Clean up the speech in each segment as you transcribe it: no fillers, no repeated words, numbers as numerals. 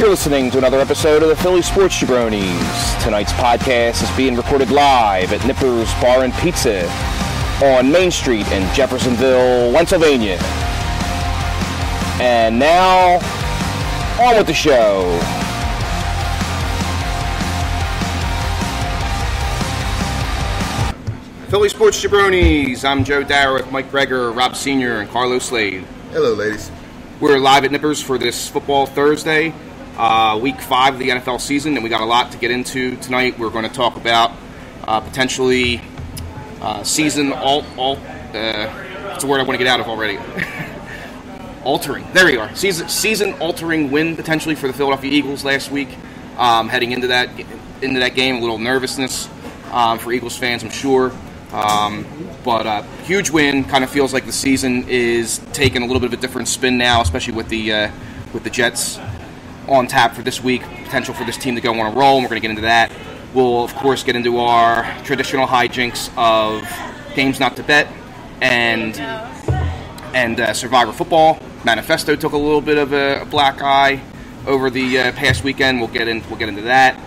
You're listening to another episode of the Philly Sports Jabronis. Tonight's podcast is being recorded live at Nippers Bar and Pizza on Main Street in Jeffersonville, Pennsylvania. And now, on with the show. Philly Sports Jabronis. I'm Joe Darrah with Mike Greger, Rob Sr., and Carlos Slade. Hello, ladies. We're live at Nippers for this football Thursday, week 5 of the NFL season, and we got a lot to get into tonight. We're going to talk about season-altering win potentially for the Philadelphia Eagles last week. Heading into that game, a little nervousness for Eagles fans, I'm sure. But huge win. Kind of feels like the season is taking a little bit of a different spin now, especially with the Jets on tap for this week. Potential for this team to go on a roll, and we're going to get into that. We'll, of course, get into our traditional hijinks of games not to bet and Survivor football. Manifesto took a little bit of a black eye over the past weekend. We'll get into that.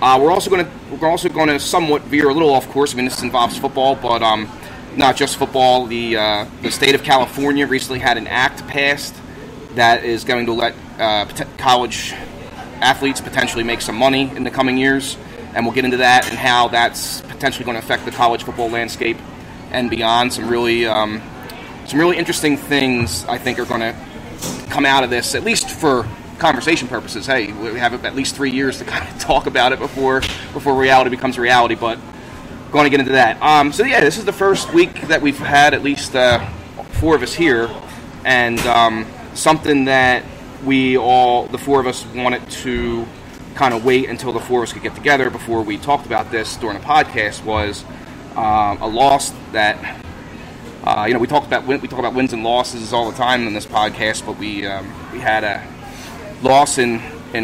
We're also going to somewhat veer a little off course. I mean, this involves football, but not just football. The state of California recently had an act passed that is going to let college athletes potentially make some money in the coming years, and we'll get into that and how that's potentially going to affect the college football landscape and beyond. Some really interesting things I think are going to come out of this, at least for conversation purposes. Hey, we have at least 3 years to kind of talk about it before reality becomes reality, but going to get into that. This is the first week that we've had at least 4 of us here, and something that the 4 of us wanted to kind of wait until the 4 of us could get together before we talked about this during the podcast was a loss that, we talk about wins and losses all the time in this podcast, but we had a loss in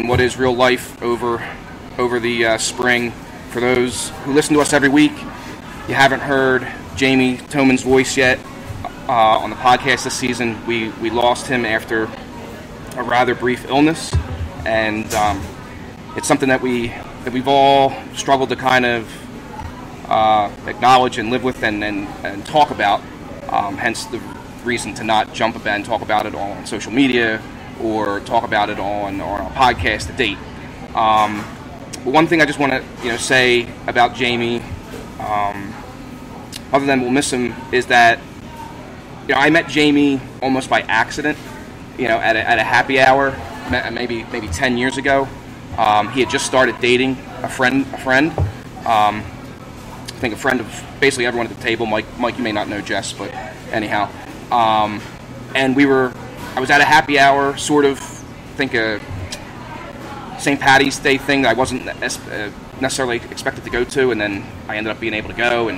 what is real life over the spring. For those who listen to us every week, you haven't heard Jamie Toman's voice yet on the podcast this season. We lost him after a rather brief illness, and it's something that we've all struggled to kind of acknowledge and live with and talk about. Hence the reason to not jump about and talk about it all on social media, or talk about it on our podcast to date. One thing I just want to say about Jamie, other than we'll miss him, is that I met Jamie almost by accident, at a happy hour maybe 10 years ago. He had just started dating a friend. I think a friend of basically everyone at the table. Mike, you may not know Jess, but anyhow, and I was at a happy hour, sort of, I think a St. Patty's Day thing that I wasn't necessarily expected to go to, and then I ended up being able to go, and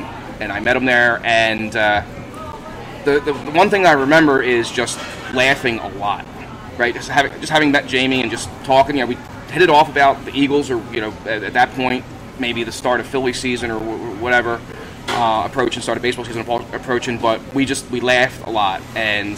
I met him there, and the one thing I remember is just laughing a lot, right? Just having met Jamie and just talking, we hit it off about the Eagles, or at that point, maybe the start of Philly season or whatever, approaching, start of baseball season approaching, but we laughed a lot, and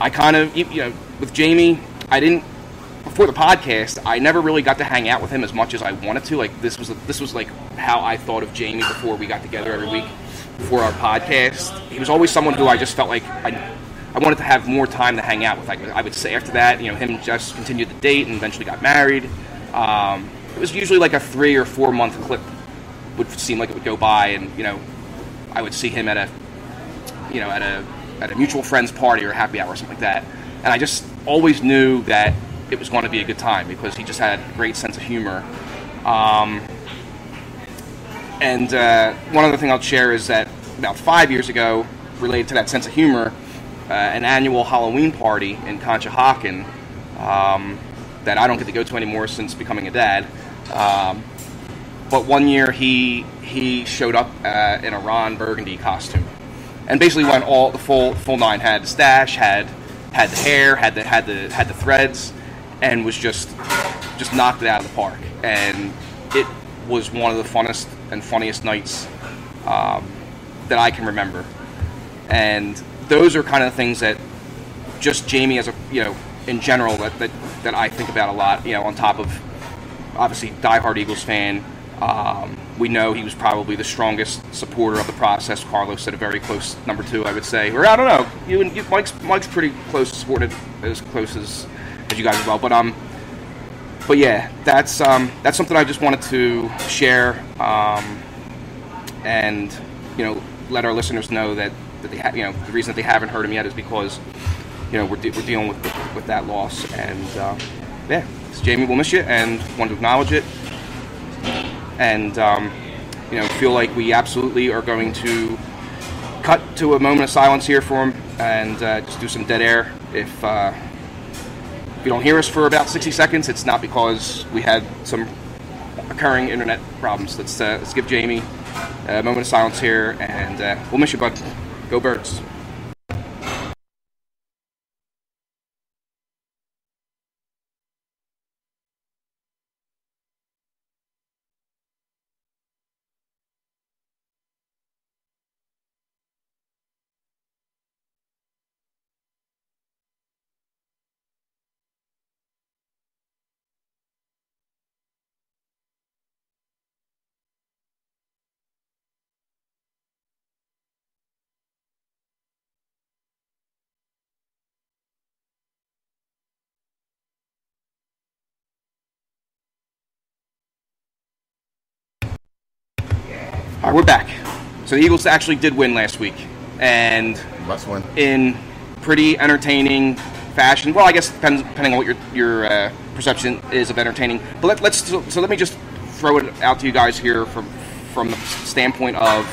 I kind of, with Jamie, before the podcast, I never really got to hang out with him as much as I wanted to. Like, this was like how I thought of Jamie before we got together every week for our podcast. He was always someone who I just felt like I wanted to have more time to hang out with. Like, I would say after that, him just continued to date and eventually got married. It was usually like a 3 or 4 month clip would seem like it would go by, and, I would see him at a mutual friend's party or happy hour or something like that. And I just always knew that it was going to be a good time because he just had a great sense of humor. One other thing I'll share is that about 5 years ago, related to that sense of humor, an annual Halloween party in Conchahocken that I don't get to go to anymore since becoming a dad. But one year he showed up in a Ron Burgundy costume. And basically went all the full nine. Had the stash, had the hair, had the threads, and was just knocked it out of the park. And it was one of the funnest and funniest nights that I can remember. And those are kind of things that just Jamie as a in general that I think about a lot. You know, on top of obviously diehard Eagles fan, we know he was probably the strongest supporter of the process. Carlos at a very close number two, I would say, or I don't know. You and Mike's pretty close, supported as close as you guys as well. But yeah, that's something I just wanted to share, and you know, let our listeners know that they have, you know, the reason that they haven't heard him yet is because, you know, we're dealing with that loss, and yeah, so Jamie, we'll miss you, and want to acknowledge it. And, you know, feel like we absolutely are going to cut to a moment of silence here for him and just do some dead air. If you don't hear us for about 60 seconds, it's not because we had some occurring internet problems. Let's give Jamie a moment of silence here, and we'll miss you, bud. Go Birds. All right, we're back. So the Eagles actually did win last week, and in pretty entertaining fashion. Well, I guess depending on what your perception is of entertaining. But let me just throw it out to you guys here from the standpoint of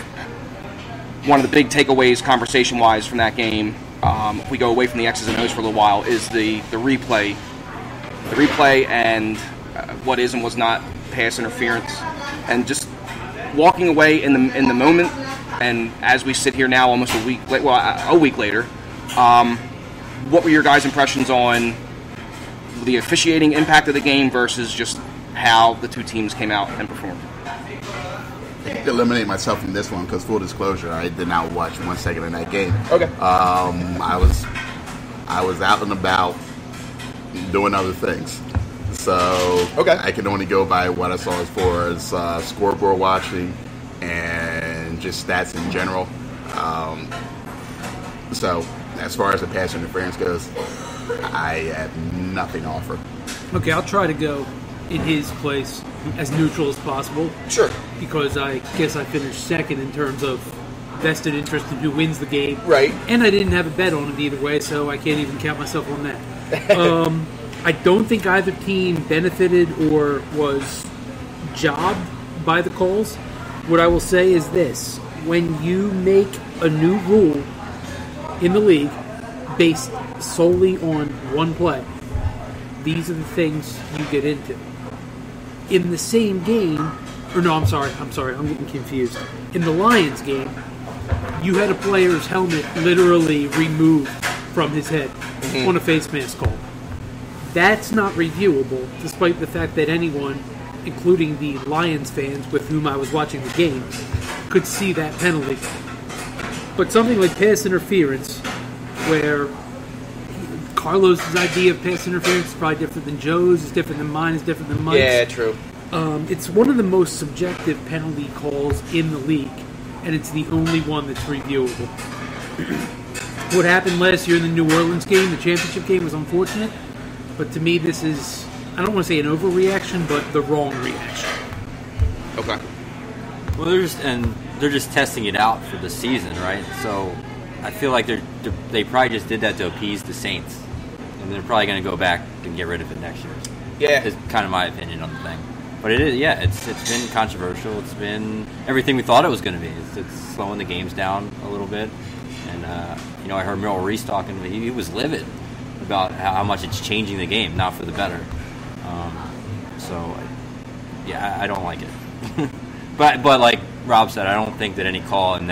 one of the big takeaways conversation wise from that game. If we go away from the X's and O's for a little while, is the replay, and what is and was not pass interference, and just walking away in the moment, and as we sit here now, almost a week later, what were your guys' impressions on the officiating impact of the game versus just how the two teams came out and performed? I can eliminate myself from this one because, full disclosure, I did not watch 1 second of that game. Okay. I was out and about doing other things. So okay. I can only go by what I saw as far as scoreboard watching and just stats in general. So as far as the pass interference goes, I have nothing to offer. Okay, I'll try to go in his place as neutral as possible. Sure. Because I guess I finished second in terms of vested interest in who wins the game. Right. And I didn't have a bet on it either way, so I can't even count myself on that. I don't think either team benefited or was jobbed by the calls. What I will say is this. When you make a new rule in the league based solely on one play, these are the things you get into. In the same game, or no, I'm sorry, I'm getting confused. In the Lions game, you had a player's helmet literally removed from his head on a face mask call. That's not reviewable, despite the fact that anyone, including the Lions fans with whom I was watching the game, could see that penalty. But something like pass interference, where Carlos' idea of pass interference is probably different than Joe's, it's different than mine, it's different than Mike's. Yeah, true. It's one of the most subjective penalty calls in the league, and it's the only one that's reviewable. What happened last year in the New Orleans game, the championship game, was unfortunate. But to me, this is, I don't want to say an overreaction, but the wrong reaction. Okay. Well, they're just testing it out for the season, right? So I feel like they probably just did that to appease the Saints. And they're probably going to go back and get rid of it next year. Yeah. Is kind of my opinion on the thing. But it is, yeah, it's been controversial. It's been everything we thought it was going to be. It's slowing the games down a little bit. And, you know, I heard Merrill Reese talking, but he was livid about how much it's changing the game, not for the better. I don't like it. but like Rob said, I don't think that any call in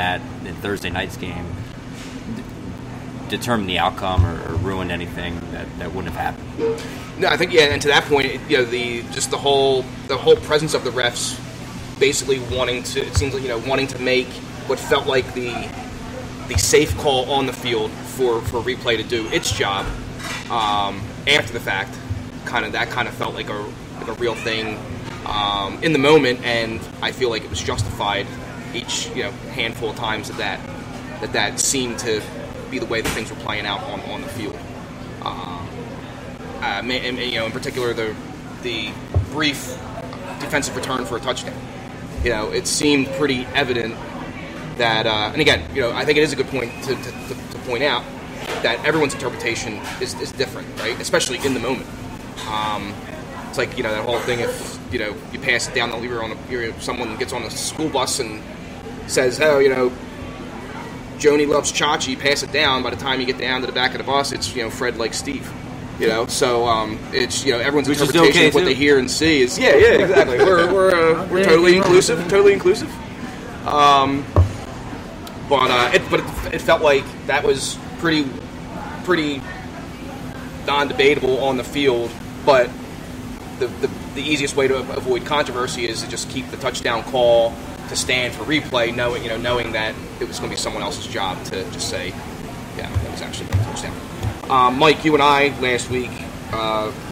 Thursday night's game determined the outcome or ruined anything that wouldn't have happened. No, I think, yeah, and to that point, you know, the whole presence of the refs basically wanting to make what felt like the safe call on the field for replay to do its job. after the fact, that felt like a real thing in the moment, and I feel like it was justified each handful of times that seemed to be the way that things were playing out on the field. In particular, the brief defensive return for a touchdown. It seemed pretty evident that, and again, I think it is a good point to point out that everyone's interpretation is different, right? Especially in the moment. It's like, that whole thing if, you pass it down the lever someone gets on a school bus and says, Joni loves Chachi, pass it down. By the time you get down to the back of the bus, it's, Fred likes Steve. So it's everyone's interpretation of what they hear and see is exactly. We're totally inclusive. But it felt like that was pretty non-debatable on the field. But the easiest way to avoid controversy is to just keep the touchdown call to stand for replay, knowing that it was going to be someone else's job to just say, that was actually a touchdown. Mike, you and I last week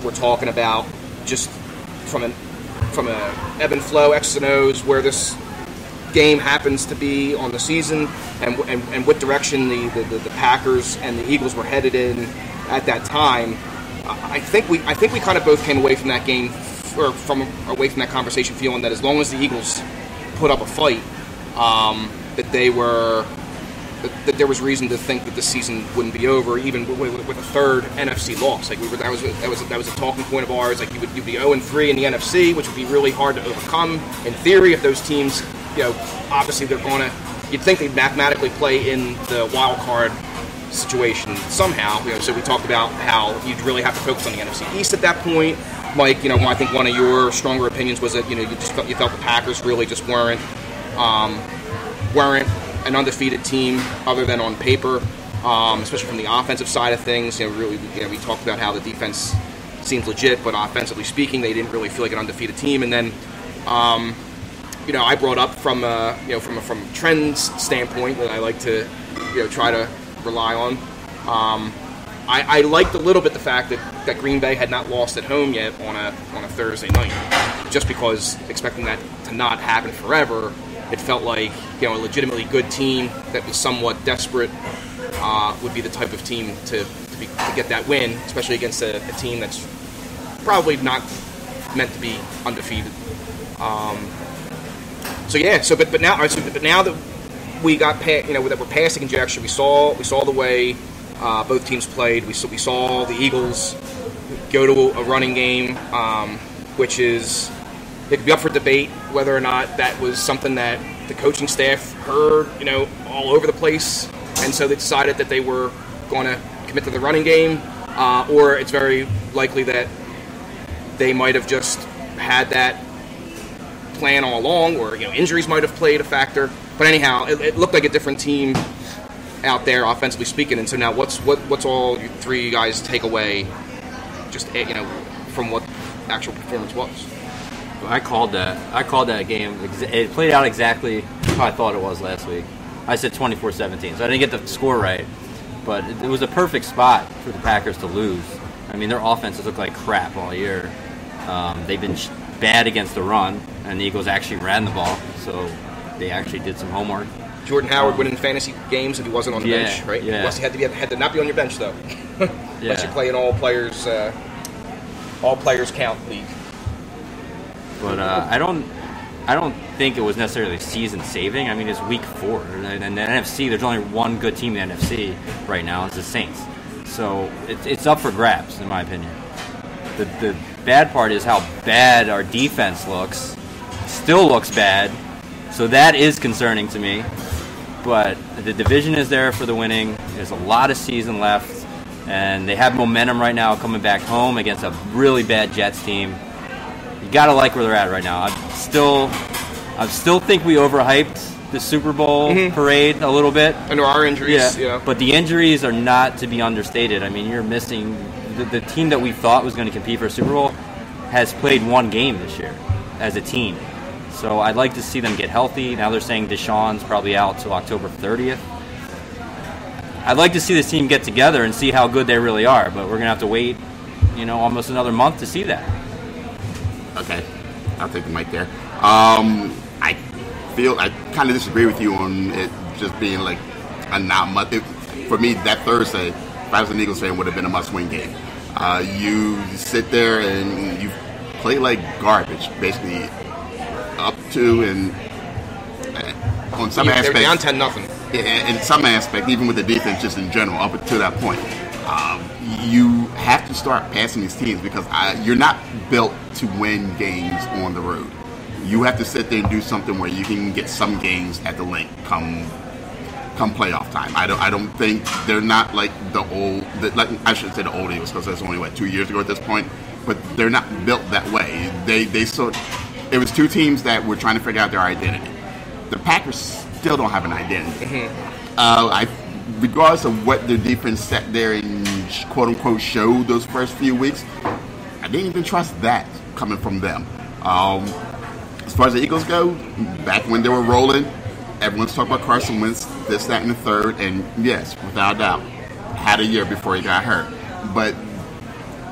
were talking about just from an ebb and flow, X's and O's, where this game happens to be on the season and what direction the Packers and the Eagles were headed in at that time. I think we kind of both came away from that game from that conversation feeling that as long as the Eagles put up a fight, that there was reason to think that the season wouldn't be over, even with a third NFC loss. Like that was a talking point of ours. Like you'd be 0-3 in the NFC, which would be really hard to overcome in theory. If those teams, obviously they're gonna, you'd think they'd mathematically play in the wild card situation somehow. So we talked about how you'd really have to focus on the NFC East at that point. Mike, I think one of your stronger opinions was that you felt the Packers really just weren't an undefeated team other than on paper, especially from the offensive side of things. We talked about how the defense seems legit, but offensively speaking, they didn't really feel like an undefeated team. And then, I brought up from a trends standpoint that I like to try to rely on. I liked a little bit the fact that Green Bay had not lost at home yet on a Thursday night, just because expecting that to not happen forever. It felt like a legitimately good team that was somewhat desperate would be the type of team to get that win, especially against a team that's probably not meant to be undefeated. Now that we got that we're past the conjecture, we saw the way both teams played. We saw the Eagles go to a running game, which is. It could be up for debate whether or not that was something that the coaching staff heard, all over the place, and so they decided that they were going to commit to the running game, or it's very likely that they might have just had that plan all along, or injuries might have played a factor. But anyhow, it looked like a different team out there, offensively speaking. And so now, what's all you three guys take away, just from what the actual performance was? I called that game. It played out exactly how I thought it was last week. I said 24-17, so I didn't get the score right. But it was a perfect spot for the Packers to lose. I mean, their offense has looked like crap all year. They've been bad against the run, and the Eagles actually ran the ball, so they actually did some homework. Jordan Howard winning fantasy games if he wasn't on the bench, right? Yeah. Plus, he had to not be on your bench, though. Unless you play in all players count league. But I don't think it was necessarily season saving. I mean, it's week 4, and the NFC. There's only one good team in the NFC right now. It's the Saints. So it's up for grabs, in my opinion. The bad part is how bad our defense looks. Still looks bad. So that is concerning to me. But the division is there for the winning. There's a lot of season left, and they have momentum right now coming back home against a really bad Jets team. Gotta like where they're at right now. I still think we overhyped the Super Bowl parade a little bit. And there are injuries, but the injuries are not to be understated. I mean, you're missing the team that we thought was going to compete for a Super Bowl has played one game this year as a team. So I'd like to see them get healthy. Now they're saying Deshaun's probably out till October 30th. I'd like to see this team get together and see how good they really are, but we're gonna have to wait you know, almost another month to see that. Okay, I'll take the mic there. I kind of disagree with you on it just being like a not month. For me, that Thursday, if I was an Eagles fan, would have been a must-win game. You sit there and you play like garbage, basically up to and on some aspects, down 10-0. In some aspect, even with the defense, just in general, up to that point, you have to start passing these teams because you're not built to win games on the road. You have to sit there and do something where you can get some games at the link come playoff time. I don't think they're not like the old Eagles because that's only 2 years ago at this point. But they're not built that way. It was two teams that were trying to figure out their identity. The Packers still don't have an identity. Mm-hmm. Regardless of what their defense sat there and quote unquote showed those first few weeks, I didn't even trust that coming from them. As far as the Eagles go, back when they were rolling, everyone's talking about Carson Wentz, this, that, and the third, and yes, without a doubt, had a year before he got hurt. But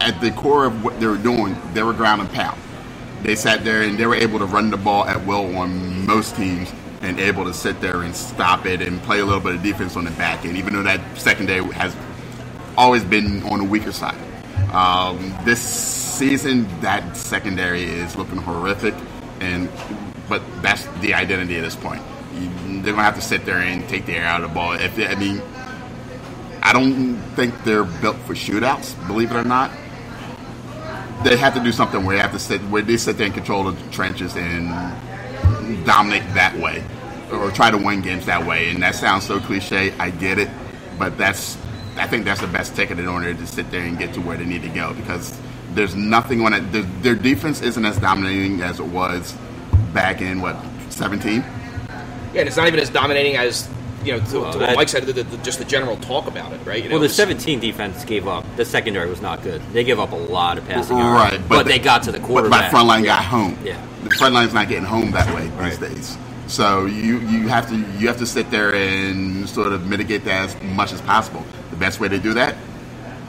at the core of what they were doing, they were ground and pound. They sat there and they were able to run the ball at will on most teams and able to sit there and stop it and play a little bit of defense on the back end, even though that secondary has always been on the weaker side. This season, that secondary is looking horrific. But that's the identity at this point. They're gonna have to sit there and take the air out of the ball. I don't think they're built for shootouts. Believe it or not, they have to do something where they have to sit there and control the trenches and dominate that way, or try to win games that way. And that sounds so cliche. I get it, but I think that's the best ticket in order to sit there and get to where they need to go because. There's nothing on it. Their defense isn't as dominating as it was back in 2017. Yeah, and it's not even as dominating as what Mike said. Just the general talk about it, right? The 2017 defense gave up. The secondary was not good. They gave up a lot of passing, right? But they got to the quarterback. But my front line got home. Yeah, the front line's not getting home that way these days. So you have to sit there and sort of mitigate that as much as possible. The best way to do that,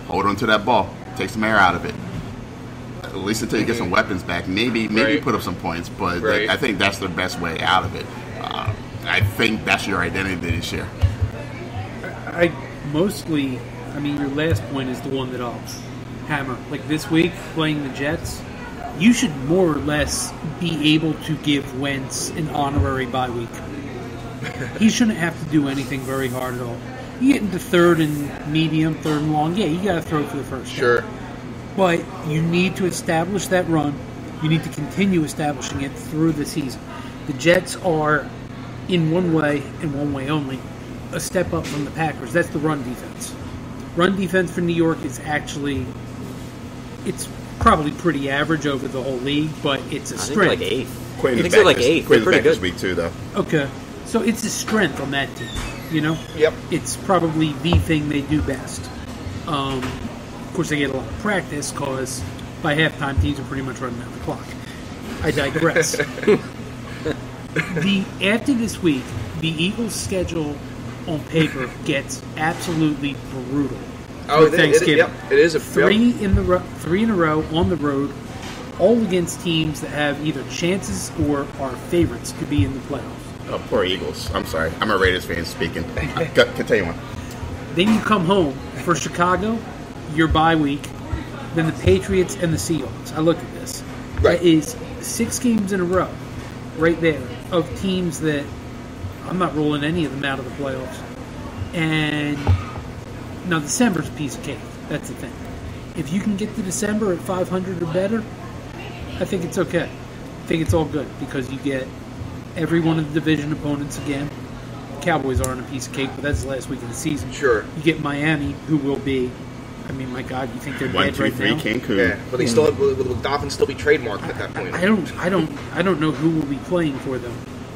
hold on to that ball, take some air out of it. At least until you get some weapons back, maybe put up some points. But I think that's the best way out of it. I think that's your identity this year. Your last point is the one that I'll hammer. Like this week, playing the Jets, you should more or less be able to give Wentz an honorary bye week. He shouldn't have to do anything very hard at all. You get into third and medium, third and long, you got to throw for the first. Sure. Down. But you need to establish that run. You need to continue establishing it through the season. The Jets are, in one way and one way only, a step up from the Packers. That's the run defense. Run defense for New York is it's probably pretty average over the whole league, but it's a strength. I think they're like eighth. Quinn's pretty good this week too, though. Okay, so it's a strength on that team. Yep. It's probably the thing they do best. Of course, they get a lot of practice because by halftime, teams are pretty much running out the clock. I digress. After this week, the Eagles' schedule on paper gets absolutely brutal. Oh, Thanksgiving. Three in a row on the road, all against teams that have either chances or are favorites to be in the playoffs. Oh, poor Eagles. I'm sorry. I'm a Raiders fan speaking. Continue on. Then you come home for Chicago. Your bye week, then the Patriots and the Seahawks. I looked at this. Right. That is 6 games in a row right there of teams that I'm not ruling any of them out of the playoffs. And now December's a piece of cake. That's the thing. If you can get to December at 500 or better, I think it's okay. I think it's all good because you get every one of the division opponents again. Cowboys aren't a piece of cake, but that's the last week of the season. Sure. You get Miami, who will be... my God, you think they're dead right now? Cancun. Yeah. But they still will Dolphins still be trademarked at that point? I don't know who will be playing for them,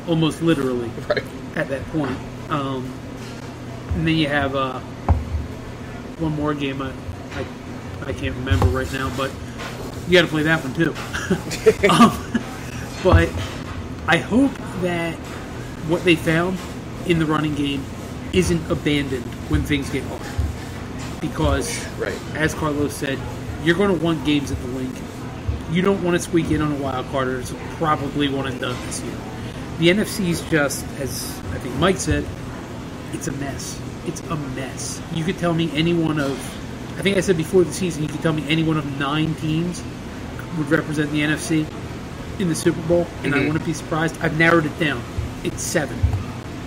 almost literally, at that point. And then you have one more game I can't remember right now, but you got to play that one too. But I hope that what they found in the running game isn't abandoned when things get hard. Because, as Carlos said, you're going to want games at the link. You don't want to squeak in on a wild card, or it's probably one and done this year. The NFC is just, as I think Mike said, it's a mess. It's a mess. You could tell me any one of, I think I said before the season, you could tell me any one of 9 teams would represent the NFC in the Super Bowl, and I wouldn't be surprised. I've narrowed it down. It's 7.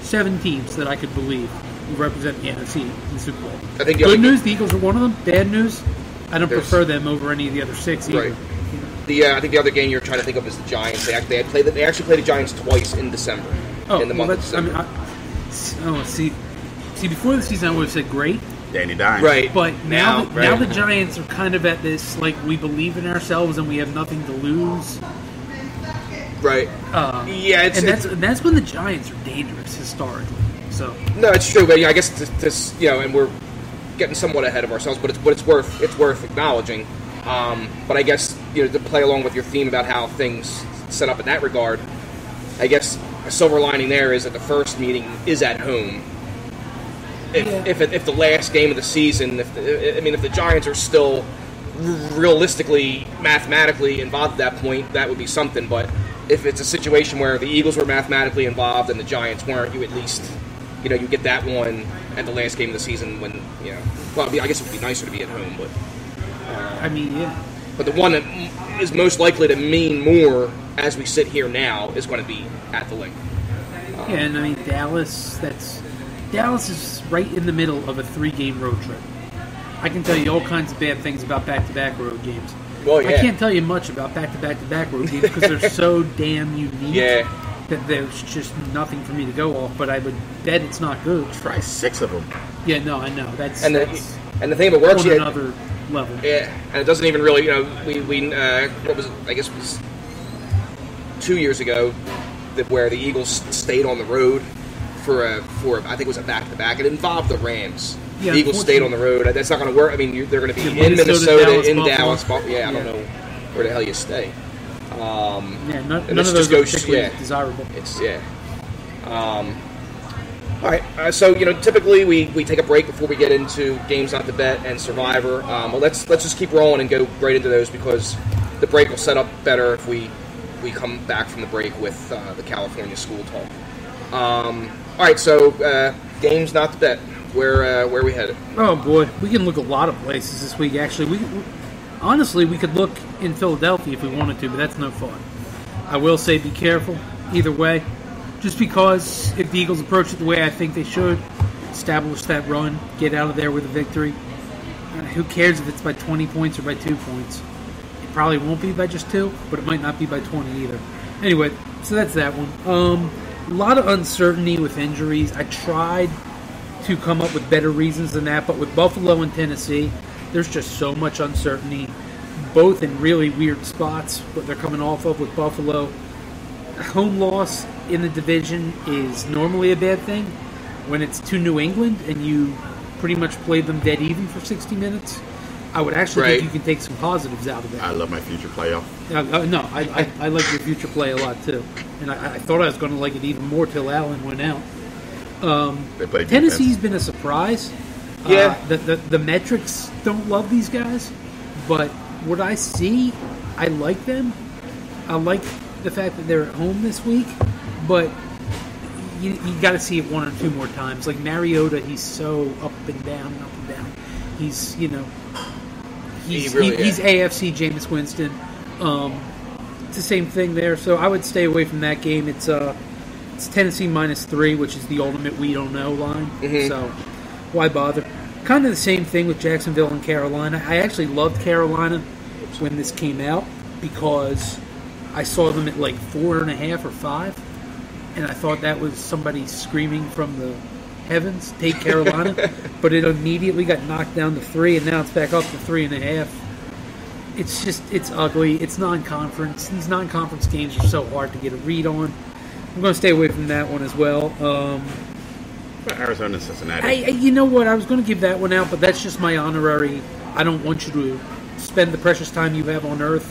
7 teams that I could believe will represent the NFC in the Super Bowl. I think good news, the Eagles are one of them. Bad news, I don't prefer them over any of the other 6 either. Right. The I think the other game you're trying to think of is the Giants. They actually played the Giants twice in December. Oh, in the month of December. See, before the season, I would have said great. Danny Dimes. Right. But now the Giants are kind of at this, like, we believe in ourselves and we have nothing to lose. Right. That's when the Giants are dangerous historically. So no, it's true. But I guess this, and we're getting somewhat ahead of ourselves. But it's worth acknowledging. But I guess to play along with your theme about how things set up in that regard, I guess a silver lining there is that the first meeting is at home. If the last game of the season, if the Giants are still realistically, mathematically involved at that point, that would be something. But if it's a situation where the Eagles were mathematically involved and the Giants weren't, you at least, you get that one at the last game of the season when, I guess it would be nicer to be at home, but. But the one that is most likely to mean more as we sit here now is going to be at the link. Dallas. Dallas is right in the middle of a 3-game road trip. I can tell you all kinds of bad things about back-to-back road games. Well, yeah. I can't tell you much about back-to-back-to-back road games because they're so damn unique that there's just nothing for me to go off. But I would bet it's not good. Try 6 of them. Yeah, no, I know. And the thing that works on another level. Yeah, and it doesn't even really, we what was it? I guess it was 2 years ago where the Eagles stayed on the road for I think it was a back-to-back. It involved the Rams. Yeah, the Eagles stayed on the road. That's not going to work. I mean, they're going to be in Minnesota, Dallas, Buffalo. Yeah, I don't know where the hell you stay. None of those are particularly desirable. All right, so, typically we take a break before we get into Games Not to Bet and Survivor. But let's just keep rolling and go right into those because the break will set up better if we come back from the break with the California school talk. All right, so Games Not to Bet. Where are we headed? Oh, boy. We can look a lot of places this week, actually. We could look in Philadelphia if we wanted to, but that's no fun. I will say be careful either way. Just because if the Eagles approach it the way I think they should, establish that run, get out of there with a victory. Who cares if it's by 20 points or by 2 points? It probably won't be by just 2, but it might not be by 20 either. Anyway, so that's that one. A lot of uncertainty with injuries. I tried to come up with better reasons than that, but with Buffalo and Tennessee, there's just so much uncertainty, both in really weird spots, what they're coming off of with Buffalo. Home loss in the division is normally a bad thing. When it's to New England and you pretty much played them dead even for 60 minutes, I would actually think you can take some positives out of it. I love my future playoff. I like your future play a lot too. And I thought I was going to like it even more till Allen went out. Tennessee's been a surprise. Yeah. The metrics don't love these guys, but what I see, I like them. I like the fact that they're at home this week, but you got to see it 1 or 2 more times. Like Mariota, he's so up and down, up and down. He's he's AFC Jameis Winston. It's the same thing there, so I would stay away from that game. It's Tennessee -3, which is the ultimate we don't know line. Mm-hmm. So why bother? Kind of the same thing with Jacksonville and Carolina. I actually loved Carolina when this came out because I saw them at like 4.5 or 5, and I thought that was somebody screaming from the heavens, take Carolina, but it immediately got knocked down to 3, and now it's back up to 3.5. It's just, it's ugly. It's non-conference. These non-conference games are so hard to get a read on. I'm going to stay away from that one as well. Arizona, Cincinnati. You know what? I was going to give that one out, but that's just my honorary. I don't want you to spend the precious time you have on earth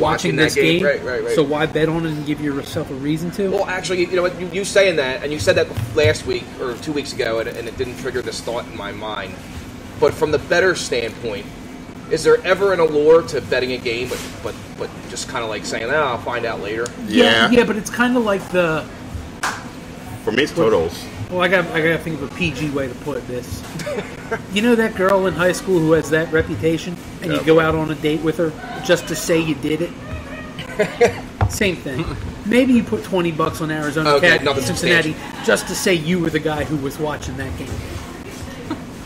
watching this game. Right. So why bet on it and give yourself a reason to? Well, actually, you know what? You saying that, and you said that last week or 2 weeks ago, and it didn't trigger this thought in my mind. But from the better standpoint, Is there ever an allure to betting a game, but just kind of like saying, "Ah, I'll find out later." Yeah, but it's kind of like the. For me, it's totals. Well, I got to think of a PG way to put this. You know that girl in high school who has that reputation, and you go out on a date with her just to say you did it. Same thing. Maybe you put $20 on Arizona Cat Cincinnati just to say you were the guy who was watching that game.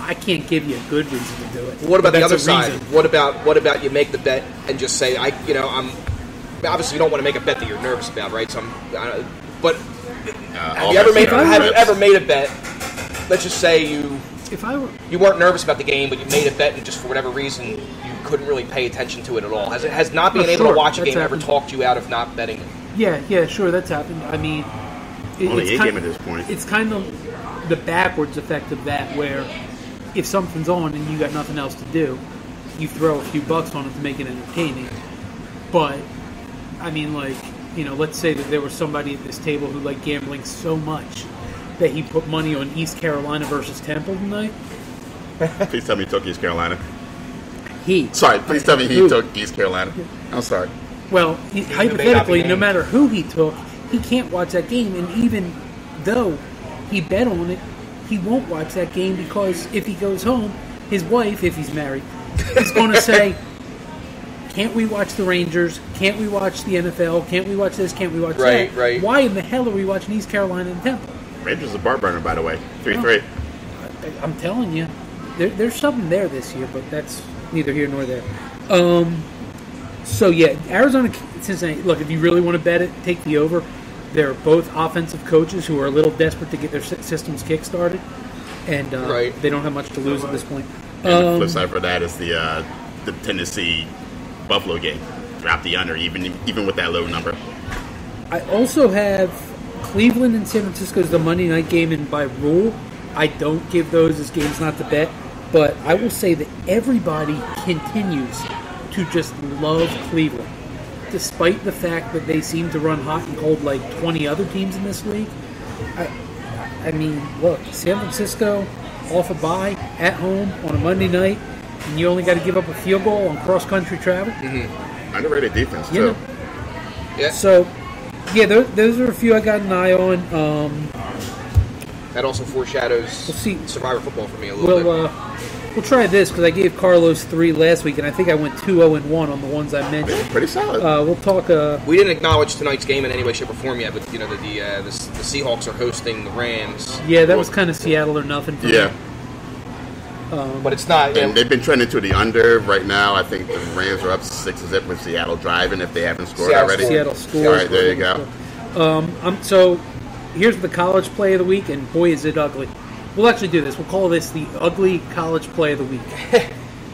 I can't give you a good reason to do it. What about the other side? What about you make the bet and just say I'm obviously you don't want to make a bet that you're nervous about, right? So have you ever made a bet? Let's just say you weren't nervous about the game, but you made a bet and just for whatever reason you couldn't really pay attention to it at all. Has not being able to watch a game ever talked you out of not betting it? Yeah, sure, that's happened. I mean, it's a game at this point. It's kind of the backwards effect of that, where if something's on and you got nothing else to do, you throw a few bucks on it to make it entertaining. But I mean, let's say that there was somebody at this table who liked gambling so much that he put money on East Carolina versus Temple tonight. Please tell me he took East Carolina. He took East Carolina. I'm sorry. Well, hypothetically, no matter who he took, he can't watch that game. And even though he bet on it, he won't watch that game because if he goes home, his wife, if he's married, is going to say, can't we watch the Rangers? Can't we watch the NFL? Can't we watch this? Can't we watch that? Right. Why in the hell are we watching East Carolina and Temple? Rangers are bar burner, by the way. 3-3. I'm telling you, there's something there this year, but that's neither here nor there. So, yeah, Arizona, Cincinnati, look, if you really want to bet it, take the over. They're both offensive coaches who are a little desperate to get their systems kick-started, and they don't have much to lose at this point. And the flip side for that is the Tennessee-Buffalo game. Drop the under, even with that low number. I also have Cleveland and San Francisco is the Monday night game, and by rule, I don't give those as games not to bet, but I will say that everybody continues to just love Cleveland, despite the fact that they seem to run hot and cold like 20 other teams in this league. I mean, look, San Francisco off a bye at home on a Monday night, and you only got to give up a field goal on cross-country travel. Mm-hmm. Underrated defense, too. You know? Yeah. So, yeah, those are a few I got an eye on. That also foreshadows Survivor football for me a little bit. We'll try this because I gave Carlos 3 last week, and I think I went 2-0-1 on the ones I mentioned. Pretty solid. We'll talk. We didn't acknowledge tonight's game in any way, shape, or form yet, but the Seahawks are hosting the Rams. Yeah, that was kind of Seattle or nothing. For me. But it's not. And they've been trending to the under right now. I think the Rams are up 6-0 with Seattle driving if they haven't scored already. Seattle scores. All right, there you go. So here's the college play of the week, and boy, is it ugly. We'll actually do this. We'll call this the ugly college play of the week.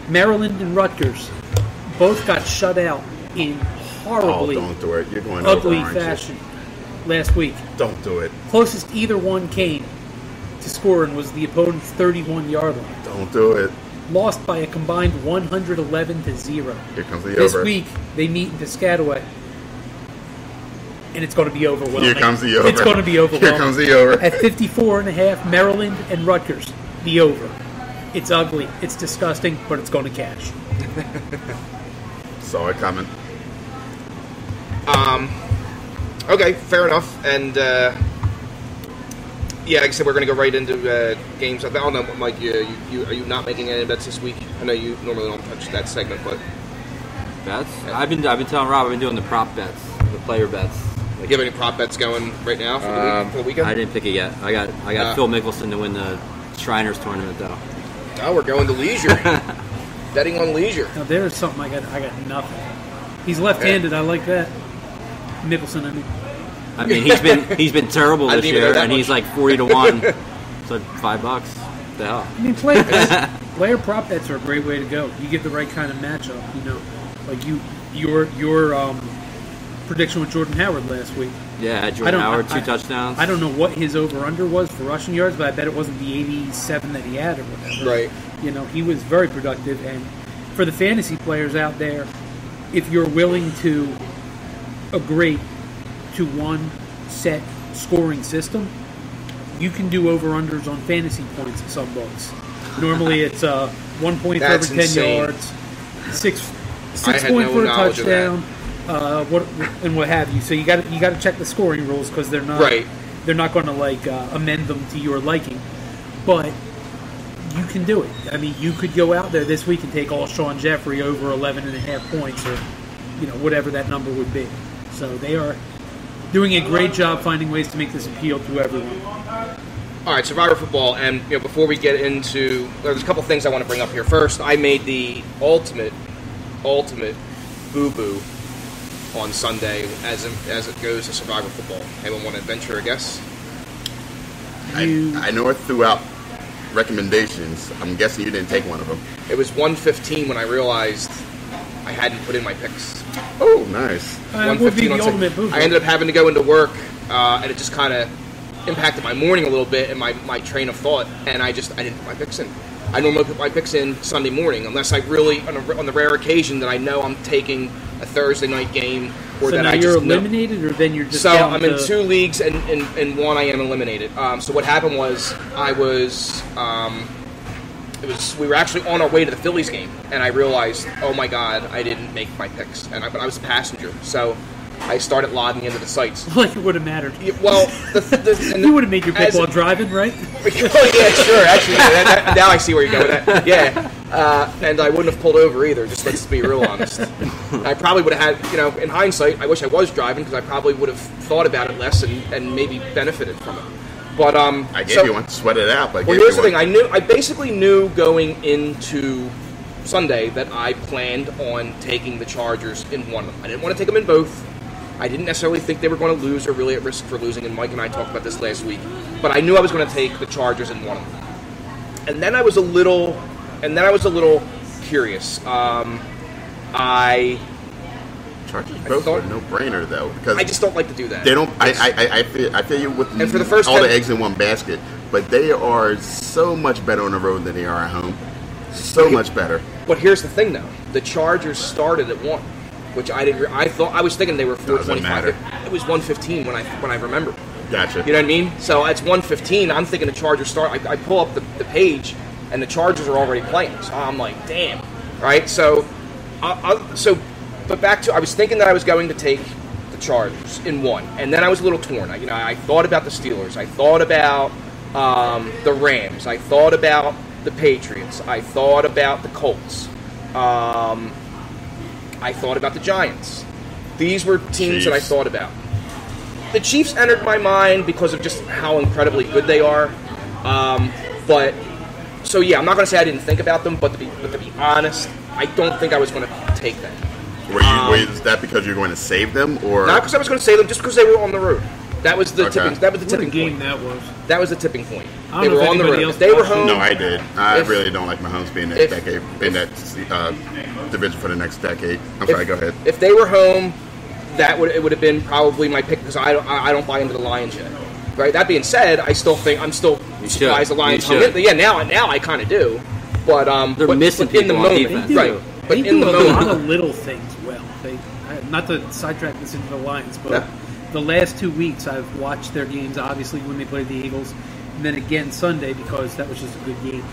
Maryland and Rutgers both got shut out in horribly ugly fashion last week. Don't do it. Closest either one came to scoring was the opponent's 31-yard line. Don't do it. Lost by a combined 111-0. Here comes the over. This week, they meet in Piscataway. And it's going to be overwhelming. Here comes the over. It's going to be overwhelming. Here comes the over. At 54.5, Maryland and Rutgers, the over. It's ugly. It's disgusting, but it's going to cash. Saw it coming. Okay, fair enough. And, like I said, we're going to go right into games. I don't know, Mike, are you not making any bets this week? I know you normally don't touch that segment, but... Bets? I've been telling Rob I've been doing the prop bets, the player bets. Do you have any prop bets going right now for the weekend? I didn't pick it yet. I got Phil Mickelson to win the Shriners tournament, though. Oh, we're going to leisure. Betting on leisure. Now, there's something I got nothing. He's left-handed. Yeah. I like that. Mickelson, I mean. I mean, he's been terrible this year, and he's like 40-1. So $5. What the hell? I mean, player prop bets are a great way to go. You get the right kind of matchup, you know. Like your prediction with Jordan Howard last week. Yeah, Jordan Howard, 2 touchdowns. I don't know what his over-under was for rushing yards, but I bet it wasn't the 87 that he had or whatever. Right. You know, he was very productive. And for the fantasy players out there, if you're willing to agree to one set scoring system, you can do over-unders on fantasy points in some books. Normally it's 1 point for every 10 yards. 6 point for a touchdown, what have you. So you got to check the scoring rules because they're not right. They're not going to amend them to your liking, but you can do it. I mean, you could go out there this week and take all Sean Jeffrey over 11.5 points, or whatever that number would be. So they are doing a great job finding ways to make this appeal to everyone. All right, Survivor Football, and before we get into, there's a couple things I want to bring up here. First, I made the ultimate boo-boo on Sunday as it goes to Survivor Football. Anyone want to venture a guess? I know it throughout recommendations. I'm guessing you didn't take one of them. It was 115 when I realized I hadn't put in my picks. Oh, nice. 115 on Sunday. I ended up having to go into work, and it just kind of impacted my morning a little bit and my train of thought, and I didn't put my picks in. I normally put my picks in Sunday morning, unless I really, on the rare occasion that I know I'm taking a Thursday night game, or so that I just know. So now you're eliminated, or then you're just so down I'm in two leagues, and one I am eliminated. So what happened was, we were actually on our way to the Phillies game, and I realized, oh my God, I didn't make my picks, but I was a passenger, so I started logging into the sites. Like it would have mattered. Well, you would have made your pick while driving, right? Well, yeah, sure. Actually, now I see where you're going with that. Yeah, and I wouldn't have pulled over either. Just let's be real honest. I probably would have had, in hindsight, I wish I was driving because I probably would have thought about it less and maybe benefited from it. But I gave you one to sweat it out. Well, here's the thing. I basically knew going into Sunday that I planned on taking the Chargers in one of them. I didn't want to take them in both. I didn't necessarily think they were going to lose or really at risk for losing, and Mike and I talked about this last week. But I knew I was going to take the Chargers in one of them. And then I was a little curious. Chargers both are no-brainer, though, because I just don't like to do that. They don't. I feel you with and for the first all 10, the eggs in one basket, but they are so much better on the road than they are at home. So much better. But here's the thing, though: the Chargers started at 1. Which I didn't. I was thinking they were 425. It was 115 when I remembered. Gotcha. You know what I mean? So it's 115. I'm thinking the Chargers start. I pull up the page, and the Chargers are already playing. So I'm like, damn, right? So, but back to I was thinking that I was going to take the Chargers in one, and then I was a little torn. I thought about the Steelers. I thought about the Rams. I thought about the Patriots. I thought about the Colts. I thought about the Giants. These were teams that I thought about. The Chiefs entered my mind because of just how incredibly good they are. I'm not going to say I didn't think about them, but to be honest, I don't think I was going to take them. Is that because you're going to save them, or not? Because I was going to save them, just because they were on the road. That was the tipping. That was the tipping point. That was the tipping point. They were on the road. They were home. No, I did. I really don't like Mahomes being that decade in that division for the next decade. I'm sorry. Go ahead. If they were home, it would have been probably my pick because I don't buy into the Lions yet. Right. That being said, I still think I'm still surprised the Lions hung in. Yeah. Now I kind of do. But they're missing people in the moment. Right. But in the moment, a lot of little things well. Not to sidetrack this into the Lions, but. The last 2 weeks, I've watched their games, obviously, when they played the Eagles, and then again Sunday because that was just a good game.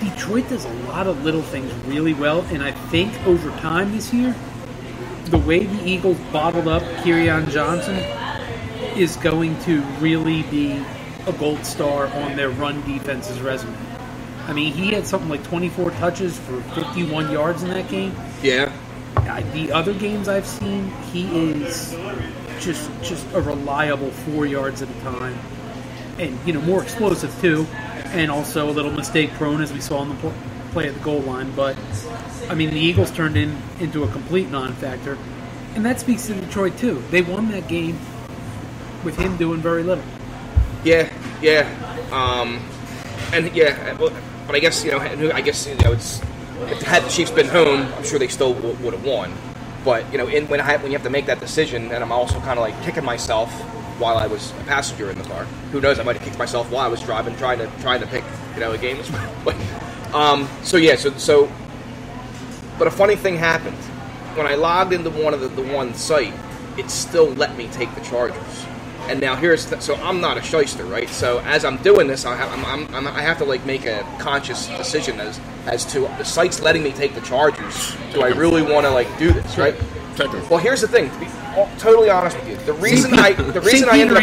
Detroit does a lot of little things really well, and I think over time this year, the way the Eagles bottled up Kerryon Johnson is going to really be a gold star on their run defense's resume. I mean, he had something like 24 touches for 51 yards in that game. Yeah. The other games I've seen, he is just a reliable 4 yards at a time, and more explosive too, and also a little mistake prone as we saw in the play at the goal line. But I mean, the Eagles turned into a complete non-factor, and that speaks to Detroit too. They won that game with him doing very little. But I guess it's had the Chiefs been home, I'm sure they still would have won. But, when you have to make that decision, and I'm also kind of like kicking myself while I was a passenger in the car. Who knows? I might have kicked myself while I was driving, trying to pick, a game as well. But, but a funny thing happened. When I logged into one of the one site, it still let me take the Chargers. And now here's so I'm not a shyster, right? So as I'm doing this, I have to like make a conscious decision as to the site's letting me take the Chargers. Do I really want to like do this, right? Well, here's the thing. To be totally honest with you, the reason I ended up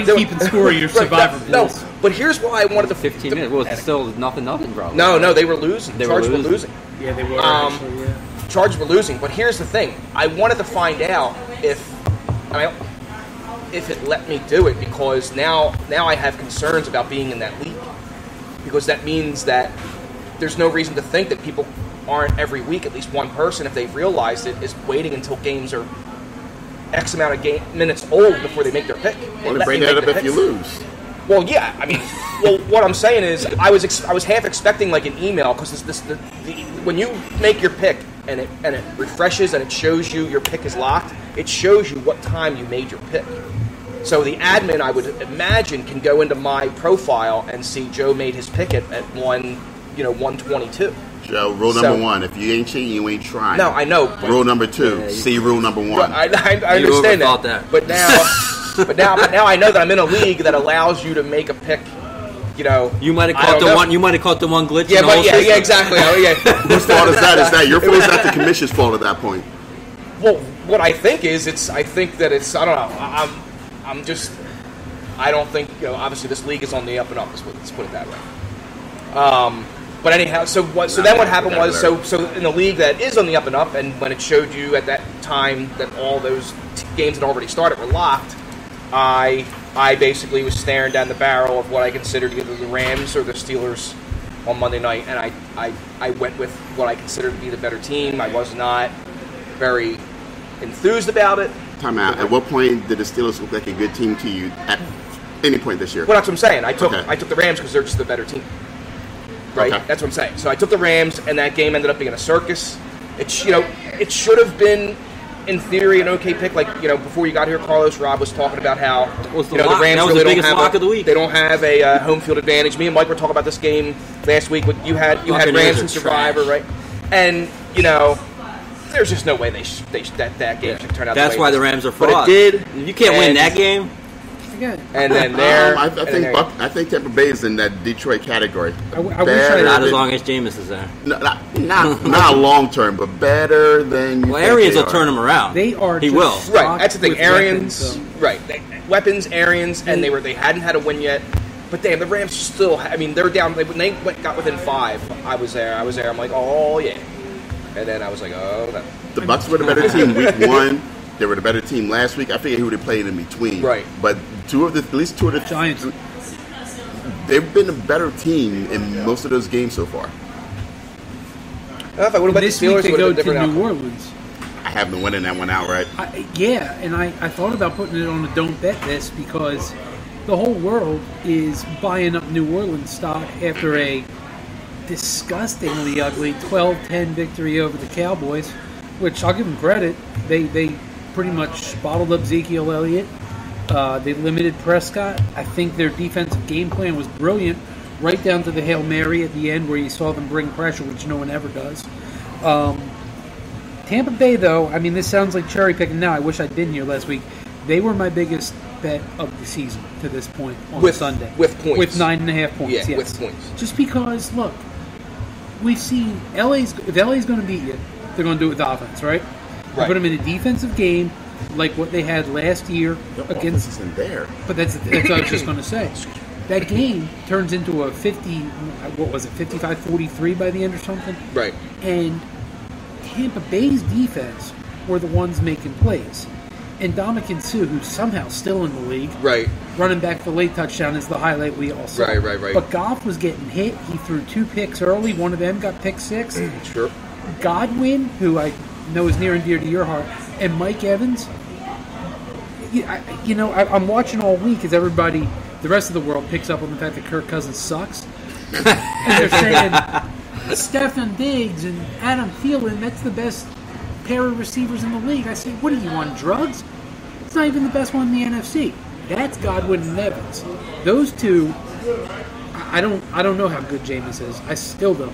doing right, no, but here's why I wanted the 15 minutes. Well, it's still nothing, bro. No, they were losing. Chargers were losing. Yeah, they were. Actually, yeah. Chargers were losing. But here's the thing. I wanted to find out if it let me do it, because now I have concerns about being in that league, because that means that there's no reason to think that people aren't every week at least one person, if they've realized it, is waiting until games are X amount of minutes old before they make their pick. Well, they bring that up if you lose. Well, yeah, I mean, well, what I'm saying is I was half expecting like an email, because when you make your pick and it refreshes and it shows you your pick is locked, it shows you what time you made your pick. So the admin, I would imagine, can go into my profile and see Joe made his pick at 1:22. Joe, rule number one, if you ain't cheating, you ain't trying. No, I know. Rule number two, see rule number one. I understand that. But now I know that I'm in a league that allows you to make a pick. You know, you might have caught the one glitch. Yeah, yeah, exactly. Oh, yeah. Whose fault is that? Is that your fault? Is that the commission's fault at that point? Well, what I think is, I don't know. I don't think, you know, obviously this league is on the up and up. Let's put it that way. But anyhow, so what happened was, in the league that is on the up and up, and when it showed you at that time that all those games that already started were locked, I basically was staring down the barrel of what I considered either the Rams or the Steelers on Monday night, and I went with what I considered to be the better team. I was not very enthused about it. Time out. At what point did the Steelers look like a good team to you at any point this year? Well, that's what I'm saying. I took the Rams because they're just the better team. Right, okay. That's what I'm saying. So I took the Rams, and that game ended up being a circus. It should have been, in theory, an okay pick. Like, you know, before you got here, Carlos Robb was talking about how the Rams really don't have a home field advantage. Me and Mike were talking about this game last week. You had Rams and Survivor, right? And there's just no way that game should turn out. That's why the Rams are frauds. But it did. You can't win that game. Good. And then there, I think Tampa Bay is in that Detroit category. Not as long as Jameis is there. No, not long term, but better than. Well, Arians will turn them around. They are. He will. Right. That's the thing. Arians. Right. Arians, and they hadn't had a win yet. But damn, the Rams still. I mean, they're down. When they got within 5, I was there. I'm like, oh yeah. And then I was like, oh no. The Bucs were the better team week 1. They were the better team last week. I figured who they played in between. Right. But at least two of the Giants, they've been a better team in most of those games so far. If I would have been Steelers, they go to New Orleans. I have been winning that one outright. I thought about putting it on a don't bet list, because the whole world is buying up New Orleans stock after a disgustingly ugly 12-10 victory over the Cowboys, which I'll give them credit. They pretty much bottled up Ezekiel Elliott. They limited Prescott. I think their defensive game plan was brilliant, right down to the Hail Mary at the end where you saw them bring pressure, which no one ever does. Tampa Bay, though, I mean, this sounds like cherry picking now. I wish I'd been here last week. They were my biggest bet of the season to this point on Sunday. With points. With 9.5 points, yes. With points. Just because, look, we've seen if LA's going to beat you, they're going to do it with offense, right? Right. Put them in a defensive game, like what they had last year against. This isn't there. But that's what I was just going to say. That game turns into a 55-43 by the end or something. Right. And Tampa Bay's defense were the ones making plays. And Ndamukong Suh, who's somehow still in the league, right, running back for late touchdown is the highlight we all saw. Right. But Goff was getting hit. He threw 2 picks early. One of them got pick 6. Sure. Godwin, who I know is near and dear to your heart, and Mike Evans. I'm watching all week as everybody, the rest of the world, picks up on the fact that Kirk Cousins sucks. And they're saying Stefan Diggs and Adam Thielen, that's the best pair of receivers in the league. I say, what are you on drugs? It's not even the best one in the NFC. That's Godwin and Evans. Those two, I don't know how good Jameis is. I still don't.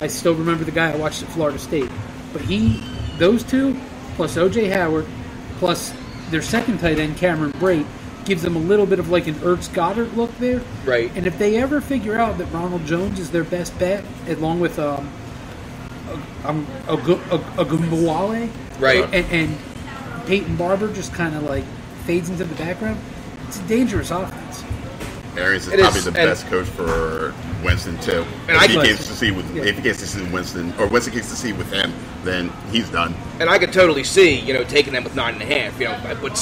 I still remember the guy I watched at Florida State. But those two, plus O.J. Howard, plus their second tight end, Cameron Brate, gives them a little bit of like an Ertz Goddard look there. Right. And if they ever figure out that Ronald Jones is their best bet, along with Agumbawale, right, and Peyton Barber just kind of like fades into the background, it's a dangerous offense. Arians is probably the best coach for Winston too. And if he gets to see with if he gets to see Winston, or Winston gets to see with him, then he's done. And I could totally see, you know, taking them with 9.5. You know, but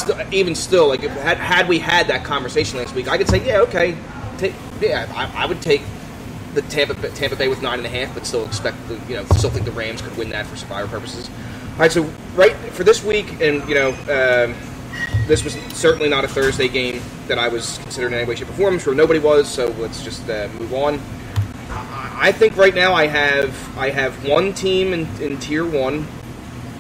still, like if, had we had that conversation last week, I could say, yeah, okay, I would take the Tampa Bay with 9.5, but still expect still think the Rams could win that for survivor purposes. All right, so right for this week, and this was certainly not a Thursday game that I was considering in any way, shape, or form. I'm sure nobody was, so let's just move on. I think right now I have one team in Tier 1. One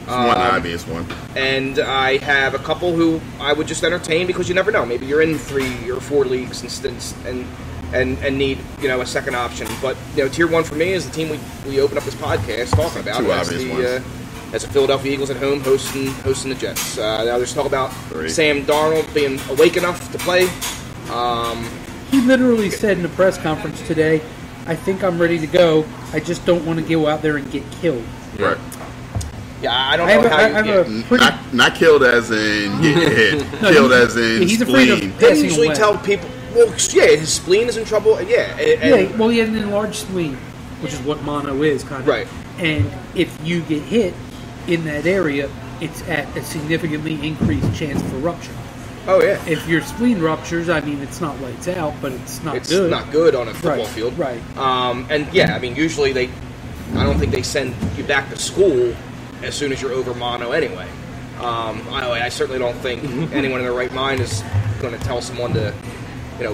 obvious one. And I have a couple who I would just entertain because you never know. Maybe you're in 3 or 4 leagues and need a second option. But Tier 1 for me is the team we open up this podcast talking about. Two obvious ones. That's the Philadelphia Eagles at home hosting the Jets. Now there's talk about Sam Darnold being awake enough to play. He literally said in the press conference today, I think I'm ready to go. I just don't want to go out there and get killed. Right. Yeah, I don't know how you get. Not killed as in get hit. No, killed as in he's spleen. Afraid of passing. They usually away. Tell people, well, yeah, his spleen is in trouble. Yeah. Well, he had an enlarged spleen, which is what mono is, kind of. Right. And if you get hit in that area, it's at a significantly increased chance for rupture. Oh, yeah. If your spleen ruptures, I mean, it's not lights out, but it's good. It's not good on a football field. Right. And, yeah, I mean, usually I don't think they send you back to school as soon as you're over mono anyway. I certainly don't think anyone in their right mind is going to tell someone to,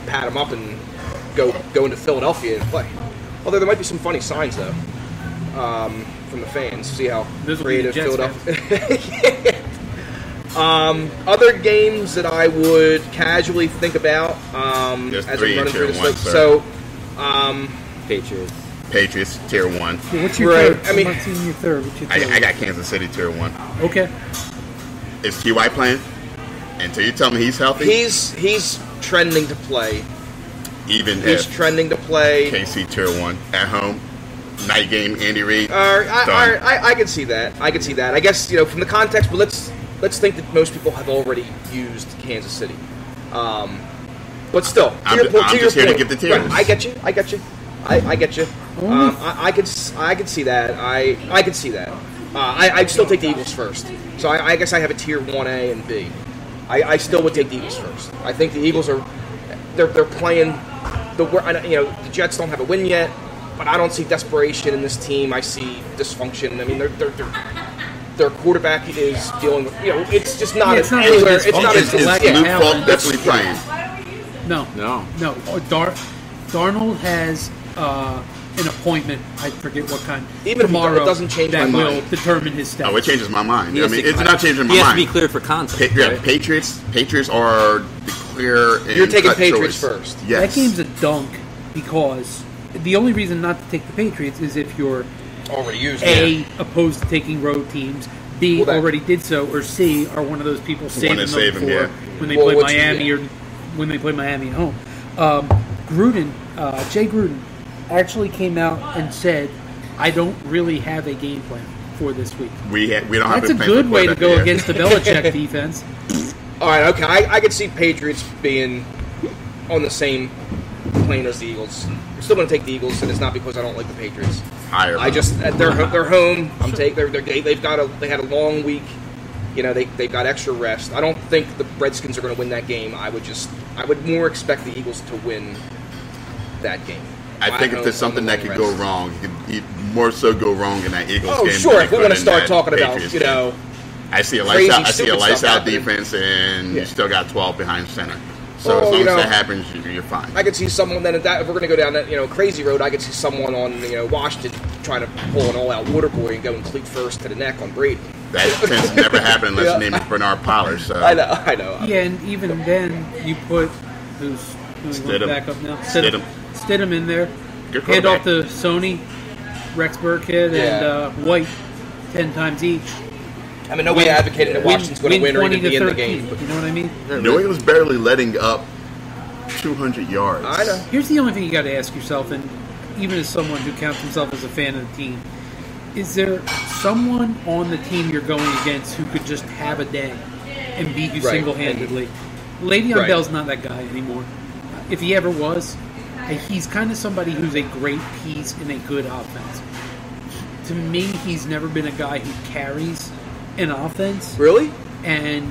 pat them up and go into Philadelphia and play. Although there might be some funny signs, though. From the fans, see how creative Philadelphia. Other games that I would casually think about as I'm running through this list. So, Patriots Tier 1. Yeah, what's your third? I mean, what's in your third? I got Kansas City Tier 1. Okay. Is T.Y. playing? Until you tell me he's healthy, he's trending to play. Even he's trending to play. KC Tier 1 at home. Night game, Andy Reid. I can see that. I guess from the context, but let's think that most people have already used Kansas City. But still, I'm just here to give the tiers. Right, I get you. I get you. I could see that. I could see that. I'd still take the Eagles first. So I guess I have a Tier 1A and B. I still would take the Eagles first. I think the Eagles are they're playing the Jets don't have a win yet. But I don't see desperation in this team. I see dysfunction. I mean, their quarterback is dealing with it's just not as anywhere. It's not as Luke Falk definitely playing. No. Darnold has an appointment. I forget what kind. Even tomorrow, it doesn't change my mind. Will determine his status. Oh, it changes my mind. I mean, it's not changing my mind. He has to be cleared for contact. Yeah, Patriots are the clear. You're taking Patriots first. Yes, that game's a dunk because. The only reason not to take the Patriots is if you're already used A, opposed to taking road teams, B, already did so, or C, are one of those people saving them when they play Miami or when they play Miami at home. Jay Gruden actually came out and said, I don't really have a game plan for this week. That's a good way to go against the Belichick defense. All right, okay. I could see Patriots being on the same plane as the Eagles. I'm still going to take the Eagles, and it's not because I don't like the Patriots. I just at their home. I'm taking they had a long week. They got extra rest. I don't think the Redskins are going to win that game. I would more expect the Eagles to win that game. I think if there's something that could go wrong, it could more so go wrong in that Eagles game. Oh, sure. If we want to start talking about I see a lights out defense, and you still got 12 behind center. So as long as that happens, you're fine. I could see someone then if we're going to go down that crazy road, I could see someone on Washington trying to pull an all-out water boy and go and cleat first to the neck on Brady. That tends to never happen unless you name it Bernard Pollard. So I know. Yeah, and even then you put who's back up now? Stidham in there. Good quarterback. Hand off to Sony, Rex Burkhead, and White 10 times each. I mean, nobody advocated that Washington's going to win or even be in the game. But you know what I mean? New England's barely letting up 200 yards. I know. Here's the only thing you got to ask yourself, and even as someone who counts himself as a fan of the team, is there someone on the team you're going against who could just have a day and beat you single-handedly? Le'Veon Bell's not that guy anymore. If he ever was, he's kind of somebody who's a great piece in a good offense. To me, he's never been a guy who carries an offense. Really? And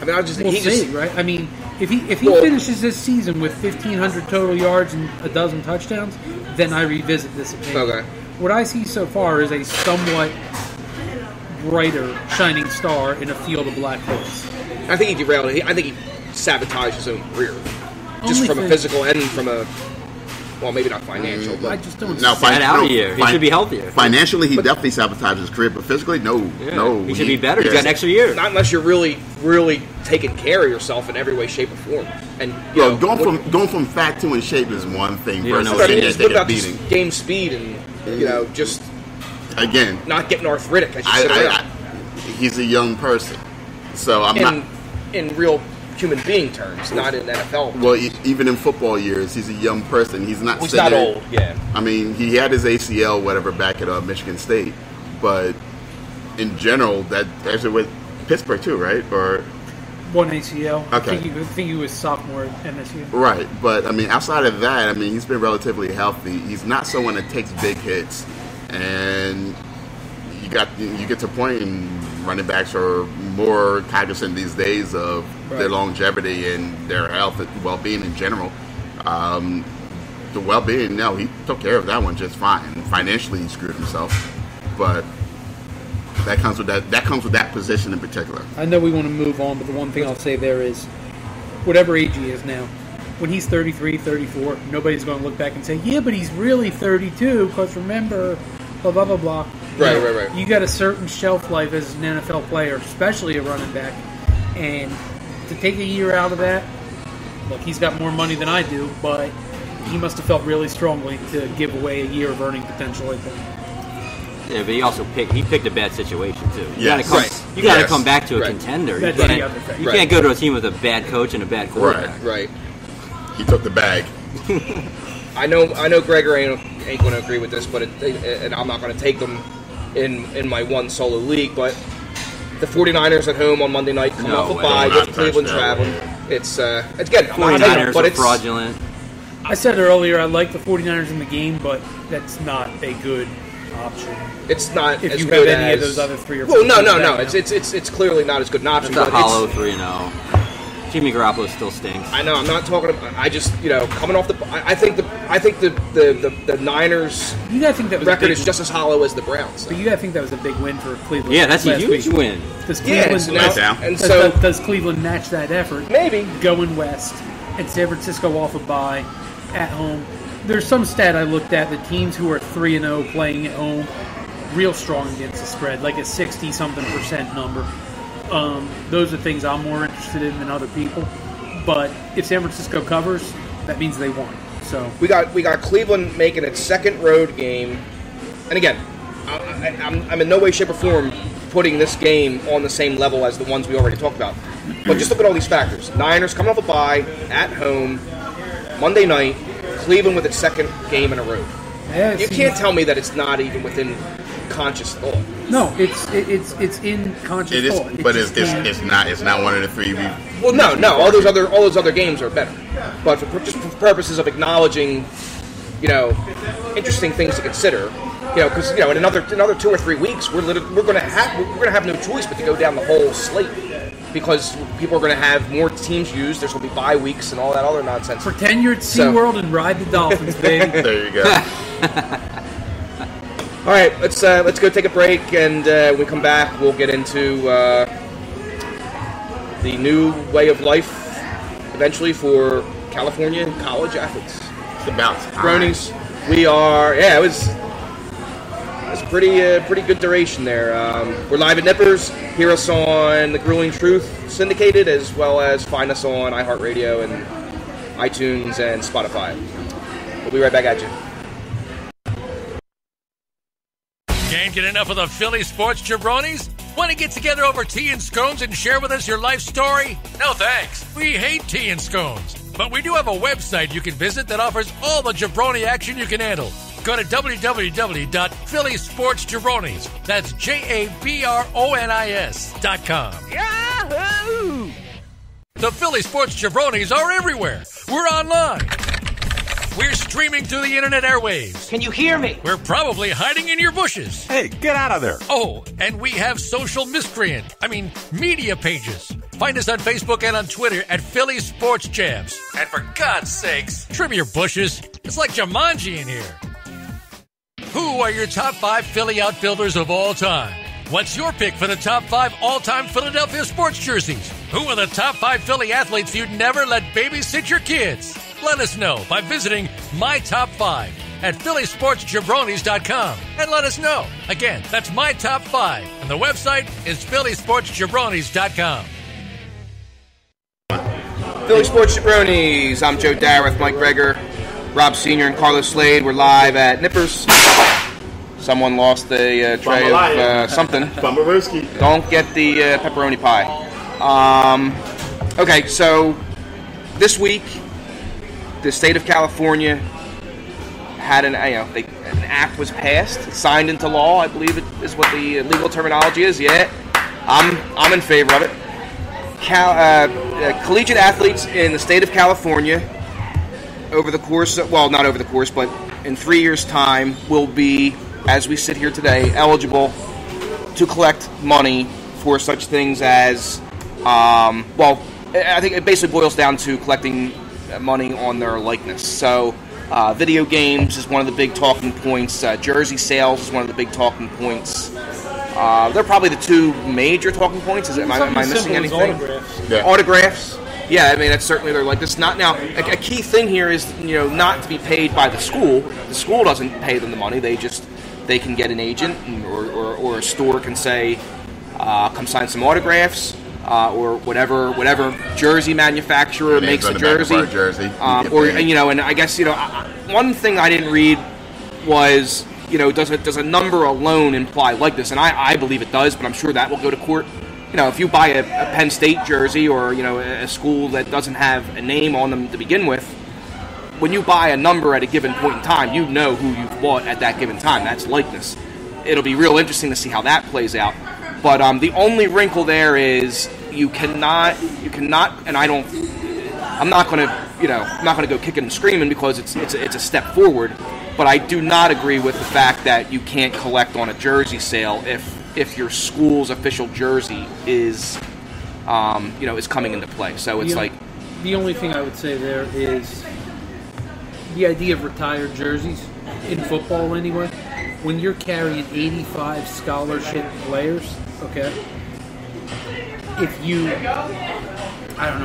I mean, if he finishes this season with 1,500 total yards and 12 touchdowns, then I revisit this opinion. Okay. What I see so far is a somewhat brighter shining star in a field of black holes. I think he derailed it. I think he sabotaged his own career, just from a physical and from a maybe not financial. But I just don't. Now, he should be healthier. Financially, he definitely sabotaged his career, but physically, no. He should be better. He's got an extra year. Not unless you're really, really taking care of yourself in every way, shape, or form. And going from fat to in shape is one thing. Yeah, versus just game speed and just again not getting arthritic. He's a young person, so I'm not in real human being terms, not in NFL terms. Well, even in football years, he's a young person. He's not old, yeah. I mean, he had his ACL, whatever, back at Michigan State. But in general, that actually with Pittsburgh too, right? Or one ACL. Okay. I think he was sophomore at MSU. Right. But, I mean, outside of that, I mean, he's been relatively healthy. He's not someone that takes big hits. And you get to a point in running backs are more cognizant these days of their longevity and their health and well-being in general. The well-being, he took care of that one just fine. Financially, he screwed himself, but that comes with that. That comes with that position in particular. I know we want to move on, but the one thing I'll say there is, whatever age he is now, when he's 33, 34, nobody's going to look back and say, "Yeah, but he's really 32," because remember, blah blah blah blah. Right. You got a certain shelf life as an NFL player, especially a running back. And to take a year out of that, look, he's got more money than I do, but he must have felt really strongly to give away a year of earning potential, I think. Yeah, but he also picked a bad situation, too. You got to come back to a contender. That's the other thing. You can't go to a team with a bad coach and a bad quarterback. Right. He took the bag. I know Gregor ain't going to agree with this, but and I'm not going to take them in my one solo league, but the 49ers at home on Monday night come off a bye with Cleveland traveling. It's good. 49ers are fraudulent. I said earlier I like the 49ers in the game, but that's not a good option. It's not if you have any of those other three or four. Well, no. It's clearly not as good an option. It's a hollow 3-0. Jimmy Garoppolo still stinks. I know. I'm not talking about. I just, coming off the. I think the Niners' record is just as hollow as the Browns. So. But you gotta think that was a big win for Cleveland. Yeah, that's a huge win. Does Cleveland match that effort? Maybe going west and San Francisco off a bye at home. There's some stat I looked at. The teams who are 3-0 playing at home, real strong against the spread, like a 60-something% number. Those are things I'm more interested in than other people. But if San Francisco covers, that means they won. So we got Cleveland making its second road game. And again, I'm in no way, shape, or form putting this game on the same level as the ones we already talked about. But just look at all these factors. Niners coming off a bye, at home, Monday night, Cleveland with its second game in a row. Yeah, you can't tell me that it's not even within conscious thought. No, it's in conscious thought. It's not one of the three. Well, no. All those other games are better. But for purposes of acknowledging, interesting things to consider, because in another 2 or 3 weeks, we're gonna have no choice but to go down the whole slate because people are gonna have more teams used. There's gonna be bye weeks and all that other nonsense. Pretend you're at SeaWorld and ride the dolphins, baby. There you go. All right, let's go take a break, and when we come back, we'll get into the new way of life, eventually, for California college athletes. It's about Bronies. We are, it was pretty good duration there. We're live at Nippers. Hear us on The Grueling Truth syndicated, as well as find us on iHeartRadio and iTunes and Spotify. We'll be right back at you. Can't get enough of the Philly Sports Jabronis? Want to get together over tea and scones and share with us your life story? No thanks. We hate tea and scones. But we do have a website you can visit that offers all the jabroni action you can handle. Go to www.phillysportsjabronis. That's jabronis.com. Yahoo! The Philly Sports Jabronis are everywhere. We're online. We're streaming through the internet airwaves. Can you hear me? We're probably hiding in your bushes. Hey, get out of there. Oh, and we have social media pages. Find us on Facebook and on Twitter at Philly Sports Jabs. And for God's sakes, trim your bushes. It's like Jumanji in here. Who are your top 5 Philly outfielders of all time? What's your pick for the top 5 all-time Philadelphia sports jerseys? Who are the top 5 Philly athletes you'd never let babysit your kids? Let us know by visiting My Top 5 at phillysportsjabronis.com. And let us know. Again, that's My Top 5. And the website is phillysportsjabronis.com. Philly Sports Jabronis. I'm Joe Darrah with Mike Greger, Rob Sr., and Carlos Slade. We're live at Nippers. Someone lost a tray of something. Don't get the pepperoni pie. Okay, so this week, the state of California had an act was passed, signed into law. I believe it is what the legal terminology is. Yeah, I'm in favor of it. Collegiate athletes in the state of California but in 3 years' time will be, as we sit here today, eligible to collect money for such things as, I think it basically boils down to collecting money on their likeness. So video games is one of the big talking points. Jersey sales is one of the big talking points. They're probably the two major talking points. Am I missing anything? Autographs. Yeah, I mean, that's certainly their likeness. A key thing here is, not to be paid by the school. The school doesn't pay them the money. They can get an agent or a store can say, come sign some autographs, or whatever jersey manufacturer makes a jersey. One thing I didn't read was, does a number alone imply likeness? And I believe it does, but I'm sure that will go to court. If you buy a Penn State jersey or, a school that doesn't have a name on them to begin with, when you buy a number at a given point in time, you know who you've bought at that given time. That's likeness. It'll be real interesting to see how that plays out. But the only wrinkle there is you cannot, and I'm not going to go kicking and screaming because it's a step forward. But I do not agree with the fact that you can't collect on a jersey sale if your school's official jersey is, is coming into play. So it's the only thing I would say there is the idea of retired jerseys in football anyway. When you're carrying 85 scholarship players, okay,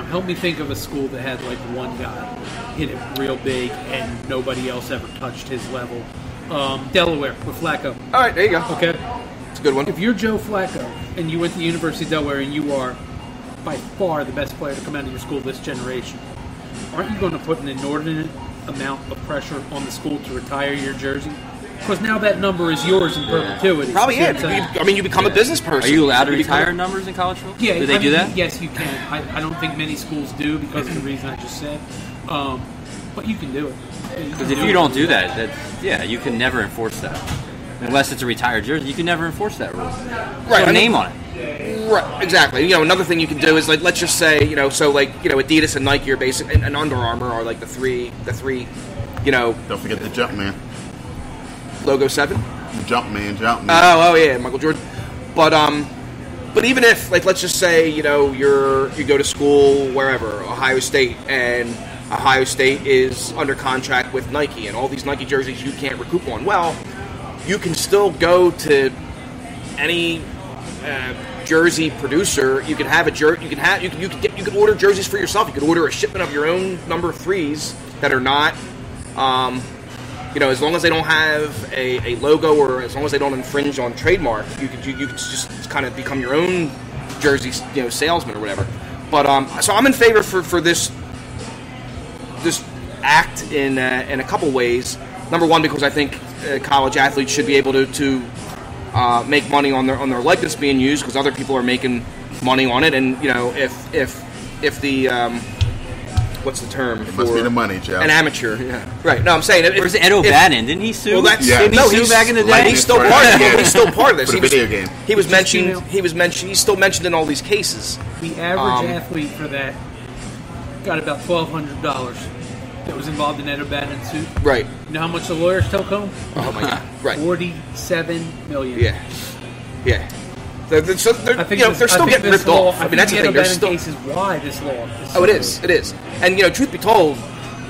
help me think of a school that had one guy hit it real big and nobody else ever touched his level. Delaware with Flacco. All right, there you go. Okay. It's a good one. If you're Joe Flacco and you went to the University of Delaware and you are by far the best player to come out of your school this generation, aren't you going to put an inordinate amount of pressure on the school to retire your jersey? Because now that number is yours in perpetuity. Probably is. You become a business person. Are you allowed to retire numbers in college football? Yeah. Do they do that? Yes, you can. I don't think many schools do because of the reason I just said. But you can do it. Because if you don't do that, you can never enforce that. Unless it's a retired jersey, you can never enforce that rule. Right. Put a name on it. Right. Exactly. Another thing you can do is let's just say Adidas and Nike are basic, and Under Armour are the three. Don't forget the Jumpman. Logo 7? Jumpman. Oh yeah, Michael Jordan. But even if let's just say you go to school wherever, Ohio State, and Ohio State is under contract with Nike, and all these Nike jerseys you can't recoup on. Well, you can still go to any jersey producer. You can have a jersey. You can order jerseys for yourself. You could order a shipment of your own number 3s that are not. As long as they don't have a logo or as long as they don't infringe on trademark, you could just kind of become your own jersey, salesman or whatever. But so I'm in favor for this act in a couple ways. Number one, because I think college athletes should be able to make money on their likeness being used, because other people are making money on it. And you know, if the what's the term? It must be the money, Joe. An amateur, yeah. Right. No, I'm saying it. Where's Ed O'Bannon? Didn't he sue? Well, that's, yeah. Didn't he sue back in the day? Like, he's still part of it. He's still part of this. He was mentioned. He's still mentioned in all these cases. The average athlete for that got about $1,200 that was involved in Ed O'Bannon's suit. Right. You know how much the lawyers took home? Oh my God! Right. $47 million. Yeah. Yeah. They're still getting ripped off. I mean, that's the thing. There's still cases why this law is so it is. And, you know, truth be told,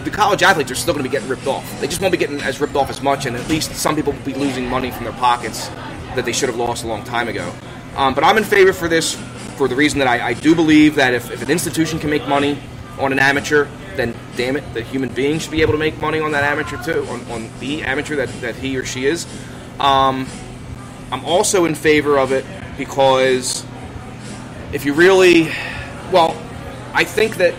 the college athletes are still going to be getting ripped off. They just won't be getting as ripped off as much, and at least some people will be losing money from their pockets that they should have lost a long time ago. But I'm in favor for this for the reason that I do believe that if an institution can make money on an amateur, then, damn it, the human being should be able to make money on that amateur too, on the amateur that he or she is. I'm also in favor of it because if you really, well, I think that,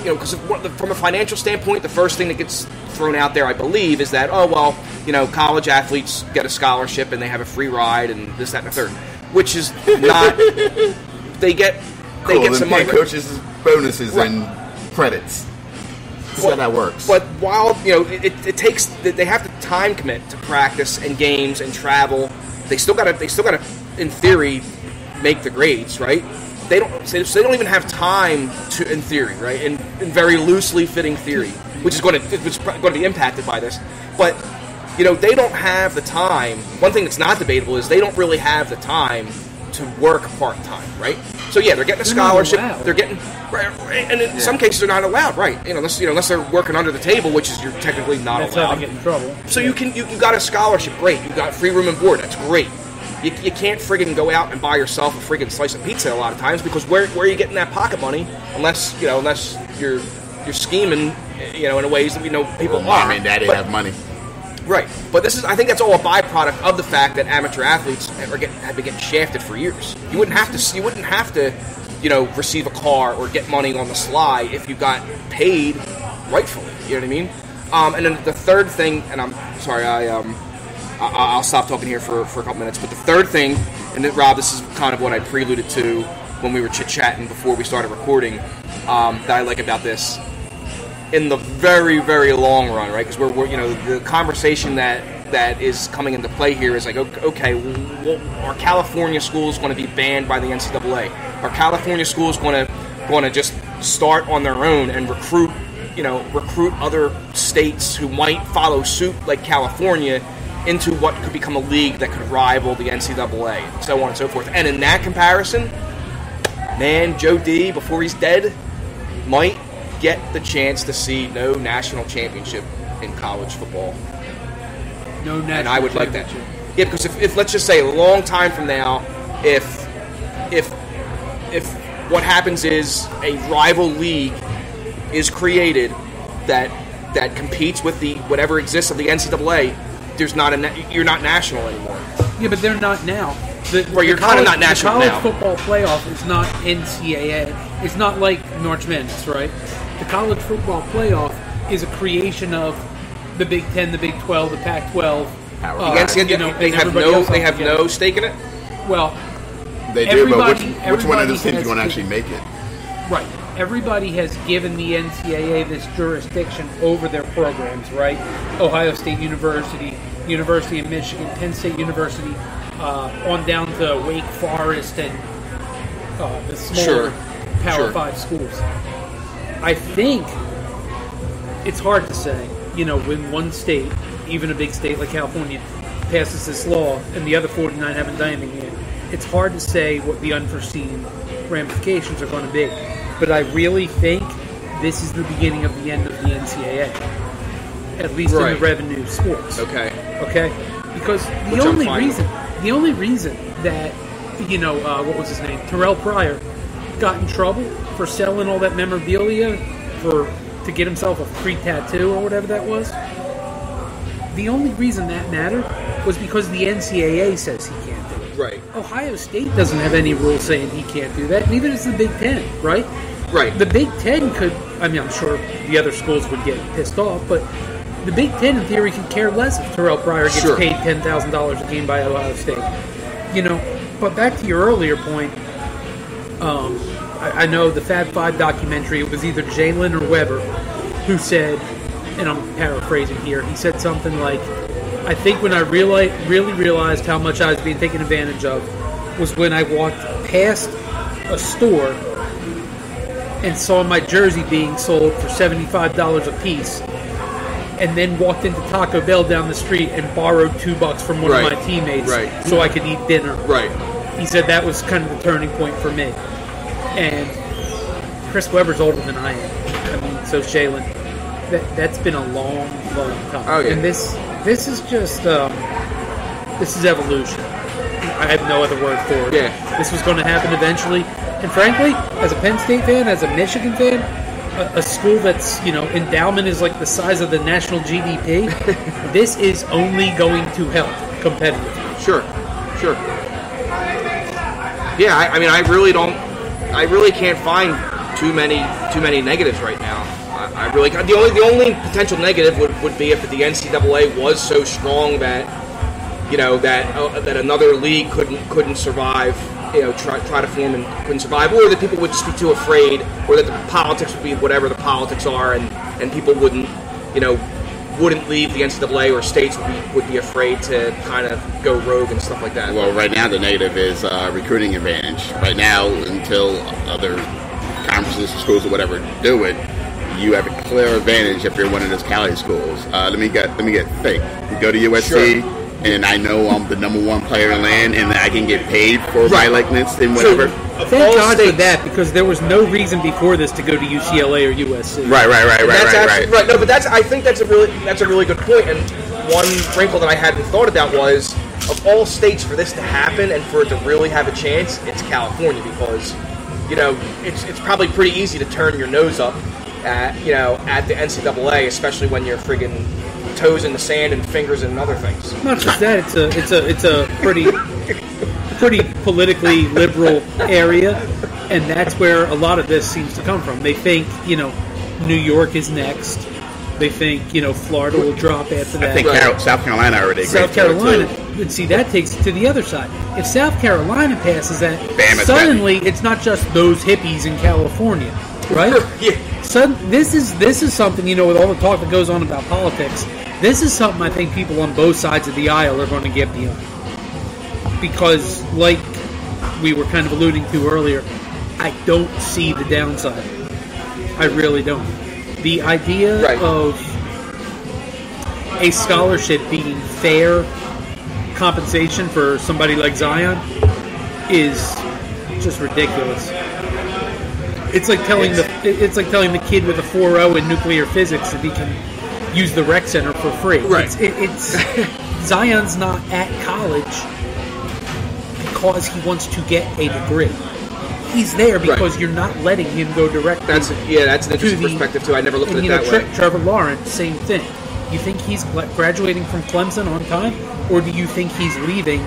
you know, because from a financial standpoint, the first thing that gets thrown out there, I believe, is that, oh, well, you know, college athletes get a scholarship and they have a free ride and this, that, and the third, which is not, they get some money. Coaches bonuses right. And credits. That's how that works. But while, you know, it takes, they have to time commit to practice and games and travel. They still gotta, in theory, make the grades, right? They don't even have time to, in theory, right? In very loosely fitting theory, which is going to be impacted by this. But you know, they don't have the time. One thing that's not debatable is they don't really have the time to work part time, right? So yeah, they're getting a scholarship. They're getting, and in some cases they're not allowed, right? You know, unless they're working under the table, which is you're technically not allowed. That's how they get in trouble. So you got a scholarship, great. You got free room and board, that's great. You can't friggin' go out and buy yourself a friggin' slice of pizza a lot of times because where are you getting that pocket money unless you're scheming, you know, in ways that we know people are. I mean, daddy have money. Right. But I think that's all a byproduct of the fact that amateur athletes have been getting shafted for years. You wouldn't have to, you know, receive a car or get money on the sly if you got paid rightfully. You know what I mean? And then the third thing, and I'm sorry, I'll stop talking here for a couple minutes. But the third thing, and then, Rob, this is kind of what I preluded to when we were chit-chatting before we started recording, that I like about this. In the very, very long run, right? Because we're you know, the conversation that is coming into play here is like, okay, well, are California schools going to be banned by the NCAA? Are California schools going to just start on their own and recruit other states who might follow suit like California into what could become a league that could rival the NCAA, and so on and so forth? And in that comparison, man, Joe D, before he's dead, might get the chance to see no national championship in college football. No national championship. And I would like that. Yeah, because if let's just say a long time from now, if what happens is a rival league is created that competes with the whatever exists of the NCAA, there's not you're not national anymore. Yeah, but they're not now. You're kind of not national now. The college football playoff is not NCAA. It's not like March Madness, right? The college football playoff is a creation of the Big Ten, the Big 12, the Pac-12. They have no stake in it. Well, they do. But which one of those teams is going to actually make it? Right. Everybody has given the NCAA this jurisdiction over their programs, right? Ohio State University, University of Michigan, Penn State University, on down to Wake Forest and the smaller Power 5 schools. I think it's hard to say, you know, when one state, even a big state like California, passes this law and the other 49 haven't done anything yet. It's hard to say what the unforeseen ramifications are going to be. But I really think this is the beginning of the end of the NCAA, at least in the revenue sports. Okay. Because the only reason that, you know, what was his name, Terrell Pryor, got in trouble for selling all that memorabilia to get himself a free tattoo or whatever that was. The only reason that mattered was because the NCAA says he can't do it. Right. Ohio State doesn't have any rule saying he can't do that. Neither does the Big Ten, right? Right. The Big Ten could. I mean, I'm sure the other schools would get pissed off, but the Big Ten, in theory, could care less if Terrell Pryor gets paid $10,000 a game by Ohio State. You know, but back to your earlier point, I know the Fab Five documentary, it was either Jalen or Weber who said, and I'm paraphrasing here, he said something like, I think when I really realized how much I was being taken advantage of was when I walked past a store and saw my jersey being sold for $75 a piece, and then walked into Taco Bell down the street and borrowed $2 from one of my teammates so I could eat dinner. Right. He said that was kind of the turning point for me. And Chris Webber's older than I am. I mean, so Jalen, that's been a long, long time. Oh, yeah. And this is just this is evolution. I have no other word for it. Yeah. This was going to happen eventually. And frankly, as a Penn State fan, as a Michigan fan, a school that's, you know, endowment is like the size of the national GDP, this is only going to help competitively. Sure. Yeah, I mean, I really can't find too many negatives right now. I really can't. The only potential negative would be if the NCAA was so strong that, you know, that another league couldn't survive. You know, try to form and couldn't survive, or that people would just be too afraid, or that the politics would be whatever the politics are, and people wouldn't leave the NCAA, or states would be afraid to kind of go rogue and stuff like that. Well, right now the negative is recruiting advantage. Right now, until other conferences, schools, or whatever do it, you have a clear advantage if you're one of those Cali schools. Let me get fake. You go to USC. Sure. And I know I'm the number one player in land, and I can get paid for my likeness and whatever. So, thank God for that, because there was no reason before this to go to UCLA or USC. Right. No, but I think that's a really good point. And one wrinkle that I hadn't thought about was, of all states for this to happen and for it to really have a chance, it's California, because, you know, it's probably pretty easy to turn your nose up at the NCAA, especially when you're friggin' toes in the sand and fingers and other things. Not just that, it's a pretty politically liberal area, and that's where a lot of this seems to come from. They think, you know, New York is next. They think, you know, Florida will drop after that. I think South Carolina already. South Carolina. And see, that takes it to the other side. If South Carolina passes that, suddenly it's not just those hippies in California, right? Yeah. So this is something, you know, with all the talk that goes on about politics. This is something I think people on both sides of the aisle are going to get beyond. Because, like we were kind of alluding to earlier, I don't see the downside. I really don't. The idea of a scholarship being fair compensation for somebody like Zion is just ridiculous. It's like telling the kid with a 4.0 in nuclear physics that he can use the rec center for free. Right. It's Zion's not at college because he wants to get a degree. He's there because you're not letting him go directly. That's an interesting perspective too. I never looked at it that way. Trevor Lawrence, same thing. You think he's graduating from Clemson on time, or do you think he's leaving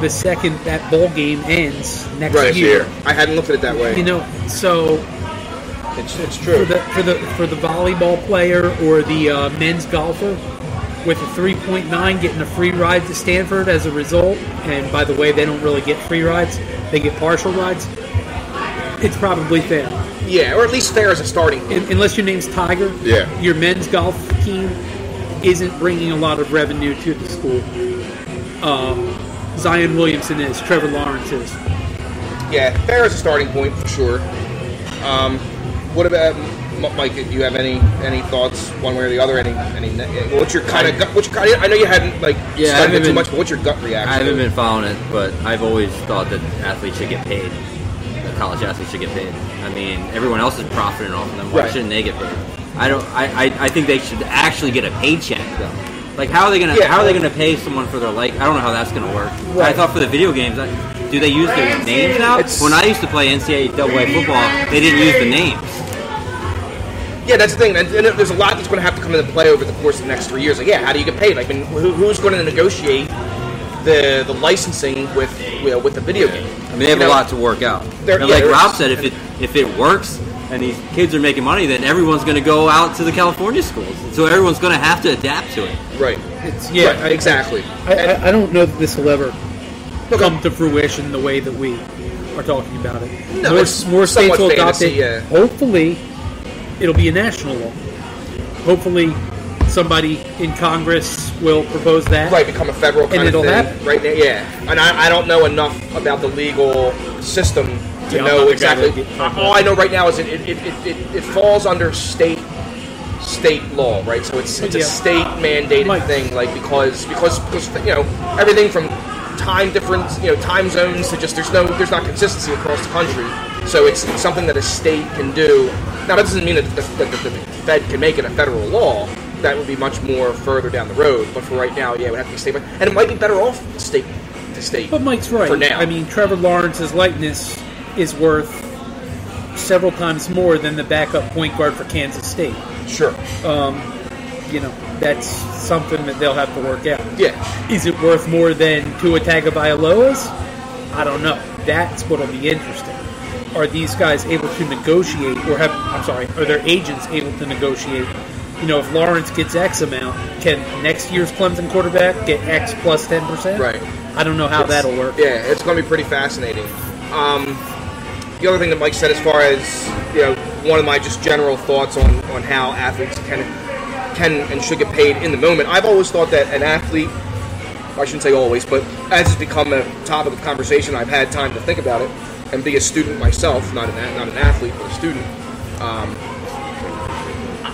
the second that ball game ends next year? I hadn't looked at it that way. You know, so. It's true. For the volleyball player or the men's golfer with a 3.9 getting a free ride to Stanford as a result, and by the way, they don't really get free rides, they get partial rides, it's probably fair. Yeah, or at least fair as a starting point. Unless your name's Tiger, your men's golf team isn't bringing a lot of revenue to the school. Zion Williamson is, Trevor Lawrence is. Yeah, fair as a starting point for sure. What about Mike? Do you have any thoughts one way or the other? What's your kind of gut? I know you hadn't studied it too much, but what's your gut reaction? I haven't been following it, but I've always thought that athletes should get paid. That college athletes should get paid. I mean, everyone else is profiting off of them. Why shouldn't they get paid? I think they should actually get a paycheck though. Like, how are they gonna pay someone for their I don't know how that's gonna work. Right. I thought for the video games. Do they use their names now? When I used to play NCAA football, they didn't use the names. Yeah, that's the thing. And there's a lot that's going to have to come into play over the course of the next 3 years. Like, how do you get paid? Like, I mean, who's going to negotiate the licensing with the video game? I mean, they have a lot to work out. And like Rob said, if it works, and these kids are making money, then everyone's going to go out to the California schools. So everyone's going to have to adapt to it. Right. Exactly. I don't know that this will ever come to fruition the way that we are talking about it. No, more states will adopt it. Yeah. Hopefully, it'll be a national law. Hopefully, somebody in Congress will propose that. Right, become a federal kind of thing. Right now, yeah. And I don't know enough about the legal system to know exactly. All I know right now is it falls under state law, right? So it's a state mandated thing, like because everything from time zones to just there's not consistency across the country. So it's something that a state can do. Now that doesn't mean that the Fed can make it a federal law. That would be much more further down the road. But for right now, yeah, it would have to be state. And it might be better off state to state. But Mike's right. For now. I mean, Trevor Lawrence's likeness is worth several times more than the backup point guard for Kansas State. Sure. That's something that they'll have to work out. Yeah. Is it worth more than Tua Tagovailoa's? I don't know. That's what'll be interesting. Are these guys able to negotiate, are their agents able to negotiate? If Lawrence gets X amount, can next year's Clemson quarterback get X plus 10%? Right. I don't know how that'll work. Yeah, it's going to be pretty fascinating. The other thing that Mike said, as far as one of my just general thoughts on how athletes can and should get paid in the moment. I've always thought that an athlete, I shouldn't say always, but as it's become a topic of conversation, I've had time to think about it and be a student myself, not an athlete, but a student.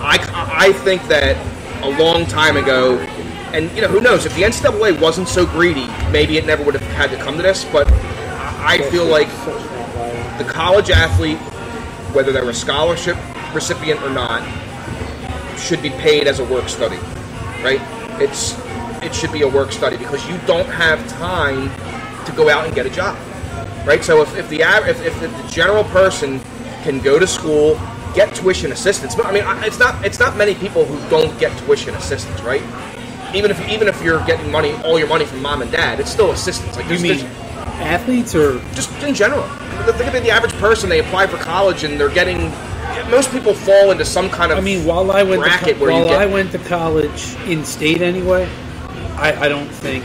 I think that a long time ago, and who knows, if the NCAA wasn't so greedy, maybe it never would have had to come to this, but I feel like the college athlete, whether they're a scholarship recipient or not, should be paid as a work study, right? It should be a work study because you don't have time to go out and get a job, right? So if the general person can go to school, get tuition assistance. I mean, it's not many people who don't get tuition assistance, right? Even if you're getting money, all your money from mom and dad, it's still assistance. Like, you mean athletes or just in general? Think about the average person. They apply for college and they're getting. Most people fall into some kind of. I mean, I went to college in state anyway, I don't think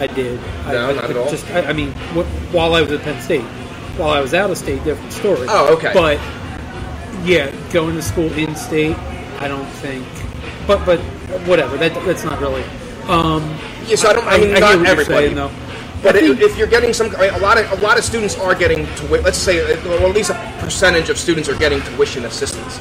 I did. No, not at all. While I was at Penn State, while I was out of state, different story. Oh, okay, but. Yeah, going to school in state, I don't think. But whatever, that's not really. Yeah, so not everybody, though. But if you're getting a lot of students are getting tuition. Let's say at least a percentage of students are getting tuition assistance.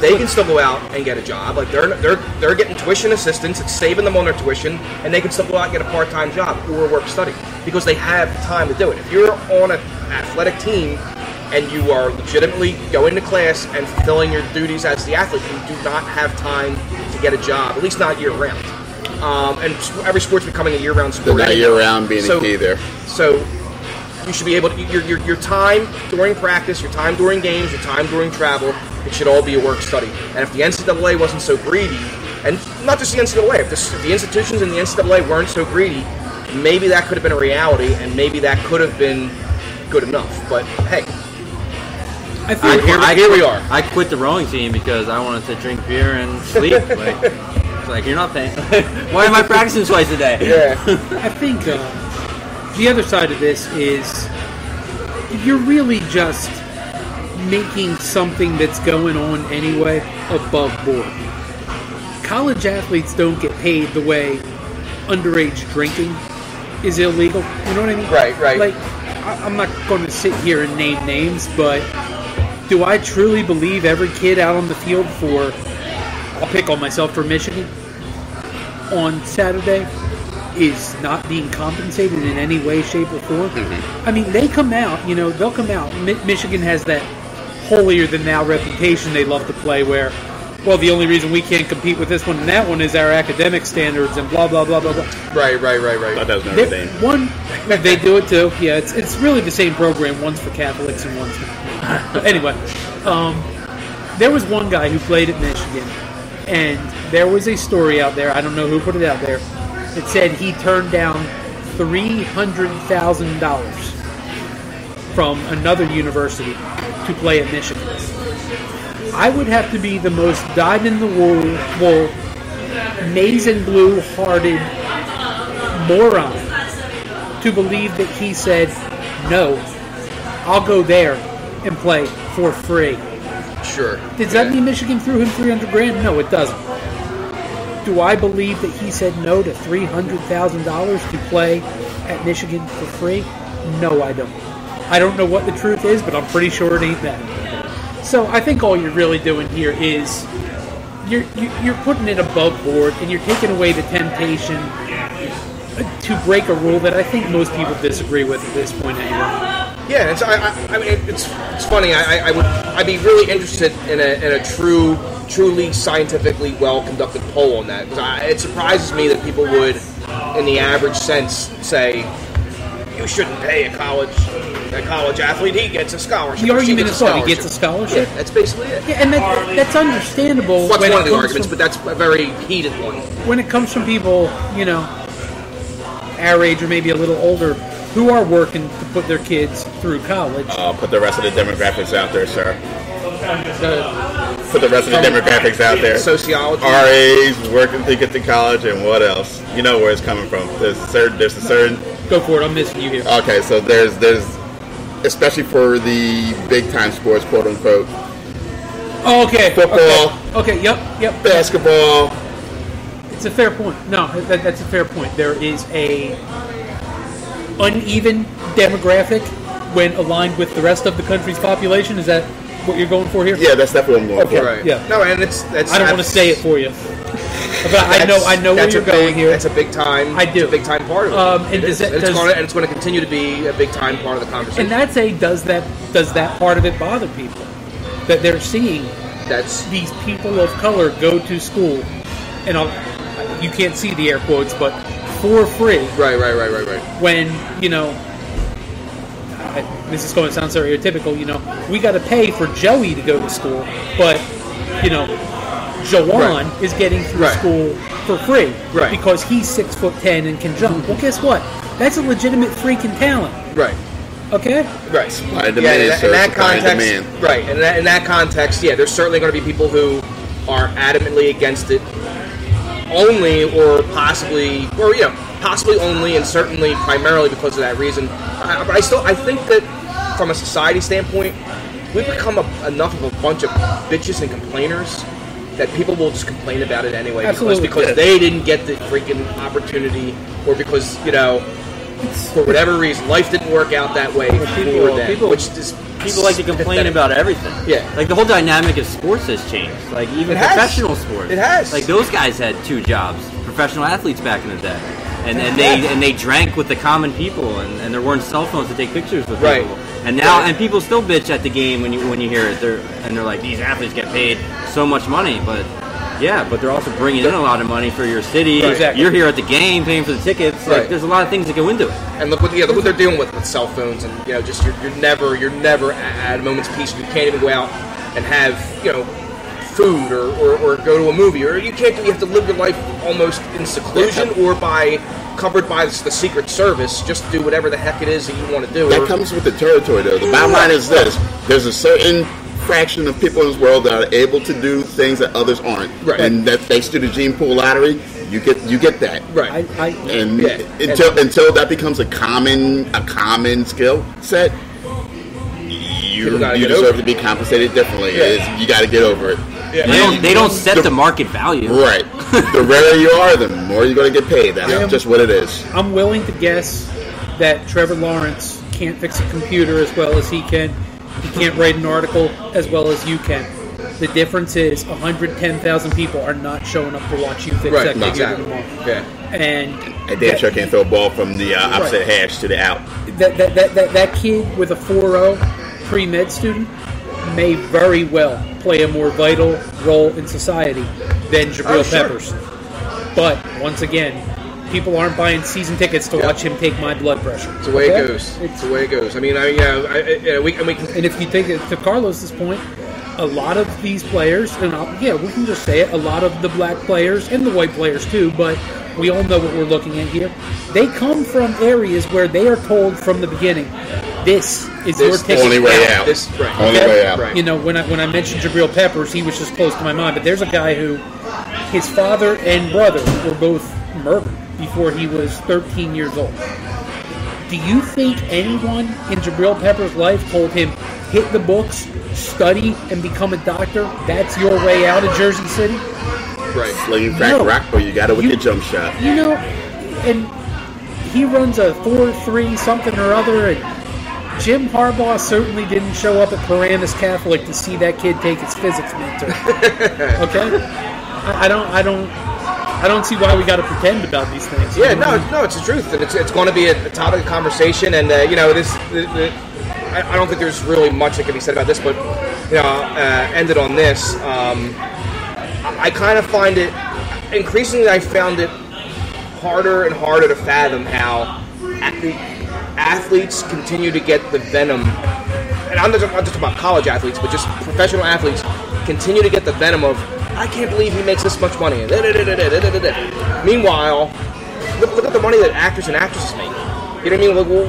They can still go out and get a job. Like they're getting tuition assistance. It's saving them on their tuition, and they can still go out and get a part-time job or work study because they have time to do it. If you're on an athletic team. And you are legitimately going to class and fulfilling your duties as the athlete. You do not have time to get a job, at least not year-round. And every sport's becoming a year-round sport. Not year-round being a key there. So you should be able to your time during practice, your time during games, your time during travel. It should all be a work study. And if the NCAA wasn't so greedy, and not just the NCAA, if the institutions in the NCAA weren't so greedy, maybe that could have been a reality, and maybe that could have been good enough. But hey. Here we are. I quit the rowing team because I wanted to drink beer and sleep. You're not paying. Why am I practicing twice a day? Yeah. I think the other side of this is you're really just making something that's going on anyway above board. College athletes don't get paid the way underage drinking is illegal. You know what I mean? Right. Like, I'm not going to sit here and name names, but... Do I truly believe every kid out on the field I'll pick on myself for Michigan, on Saturday is not being compensated in any way, shape, or form? Mm-hmm. I mean, they come out, they'll come out. Michigan has that holier-than-thou reputation they love to play where, well, the only reason we can't compete with this one and that one is our academic standards and blah, blah, blah, blah, blah. Right. That was Notre Dame. They do it too. Yeah, it's really the same program. One's for Catholics and one's for... But anyway, there was one guy who played at Michigan, and there was a story out there, I don't know who put it out there, that said he turned down $300,000 from another university to play at Michigan. I would have to be the most dyed-in-the-wool, maize and blue-hearted moron to believe that he said, no, I'll go there and play for free. Sure. Does that mean Michigan threw him $300,000? No, it doesn't. Do I believe that he said no to $300,000 to play at Michigan for free? No, I don't. I don't know what the truth is, but I'm pretty sure it ain't that. So I think all you're really doing here is you're putting it above board, and you're taking away the temptation to break a rule that I think most people disagree with at this point anyway. Yeah, and so I mean, it's funny. I'd be really interested in a truly scientifically well conducted poll on that. It surprises me that people would, in the average sense, say you shouldn't pay a college athlete. He gets a scholarship. The argument is what, he gets a scholarship. Yeah, that's basically it. Yeah, and that's understandable. That's one of the arguments, but that's a very heated one. When it comes from people, our age or maybe a little older, who are working to put their kids through college. Put the rest of the demographics out there, sir. Sociology. RAs working to get to college, and what else? You know where it's coming from. There's a certain... Go for it. I'm missing you here. Okay, so there's especially for the big-time sports, quote-unquote. Oh, okay. Football. Okay, yep. Basketball. It's a fair point. No, that's a fair point. There is a... uneven demographic when aligned with the rest of the country's population? Is that what you're going for here? Yeah, that's definitely what I'm going for. Right. Yeah. No, and it's I don't want to say it for you. But I know where you're going here. That's a big time. I do. It's a big time part of it. It's going to continue to be a big time part of the conversation. And that's does that part of it bother people? That they're seeing these people of color go to school, and you can't see the air quotes, but for free. Right. When, this is going to sound stereotypical, we got to pay for Joey to go to school, but, Jawan is getting through school for free because he's 6'10" and can jump. Well, guess what? That's a legitimate freaking talent. Right. Okay? Right. In that context, yeah, there's certainly going to be people who are adamantly against it. Only or possibly, or possibly only, and certainly primarily because of that reason. But I think that from a society standpoint, we've become enough of a bunch of bitches and complainers that people will just complain about it anyway. Absolutely. Because they didn't get the freaking opportunity, or because for whatever reason, life didn't work out that way for them. People like to complain about everything. Yeah. Like, the whole dynamic of sports has changed. Like, even professional sports. It has. Like, those guys had two jobs, professional athletes back in the day. And they drank with the common people, and there weren't cell phones to take pictures with people. And now, and people still bitch at the game when you hear it. They're like, these athletes get paid so much money, but... Yeah, but they're also bringing in a lot of money for your city. Right. Exactly. You're here at the game, paying for the tickets. Like, there's a lot of things that go into it. And look what they're dealing with cell phones, and just you're never at a moment's peace. You can't even go out and have food or go to a movie, or you have to live your life almost in seclusion or covered by the Secret Service. Just do whatever the heck it is that you want to do. That comes with the territory, though. The bottom line is this: there's a certain fraction of people in this world that are able to do things that others aren't, and that thanks to the gene pool lottery, you get that. Right. Until that becomes a common skill set, you deserve to be compensated differently. Yeah. You got to get over it. Yeah. They don't set the market value. Right. The rarer you are, the more you're going to get paid. That's just what it is. I'm willing to guess that Trevor Lawrence can't fix a computer as well as he can. You can't write an article as well as you can. The difference is 110,000 people are not showing up to watch you fix that computer tomorrow. Yeah. And damn sure can't throw a ball from the opposite hash to the out. That kid with a 4.0 pre-med student may very well play a more vital role in society than Jabril Peppers. But, once again... people aren't buying season tickets to watch him take my blood pressure. It's the way it goes. It's the way it goes. I mean, and if you take it to Carlos's point, a lot of these players, and we can just say it, a lot of the black players and the white players too, but we all know what we're looking at here. They come from areas where they are told from the beginning, this is your ticket. Only way out. This, right. Only way out. You know, when I mentioned Jabril Peppers, he was just close to my mind. But there's a guy who, his father and brother were both murdered before he was 13 years old. Do you think anyone in Jabril Peppers' life told him, hit the books, study, and become a doctor? That's your way out of Jersey City? Right. Slinging crack rock, but you got it with your jump shot. You know, and he runs a 4-3 something or other, and Jim Harbaugh certainly didn't show up at Paramus Catholic to see that kid take his physics mentor. Okay? I don't see why we got to pretend about these things. Yeah, no, it's the truth. It's going to be a topic of conversation, and you know, this. I don't think there's really much that can be said about this, but you know, ended on this. I kind of find it increasingly. I found it harder and harder to fathom how athletes continue to get the venom. And I'm not just talking about college athletes, but just professional athletes continue to get the venom of, I can't believe he makes this much money. Meanwhile, look at the money that actors and actresses make. You know what I mean? Like, well,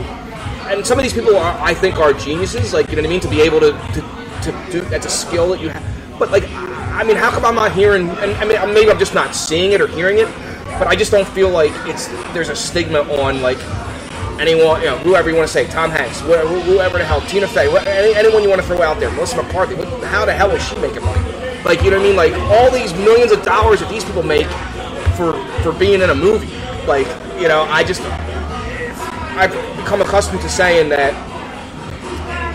and some of these people are, I think, are geniuses. Like, you know what I mean? To be able to do that's a skill that you have. But like, I mean, how come I'm not hearing? And I mean, maybe I'm just not seeing it or hearing it. But I just don't feel like there's a stigma on like anyone, you know, whoever you want to say, Tom Hanks, whoever the hell, Tina Fey, anyone you want to throw out there, Melissa McCarthy. How the hell is she making money? Like, you know what I mean? Like, all these millions of dollars that these people make for being in a movie. Like, you know, I've become accustomed to saying that,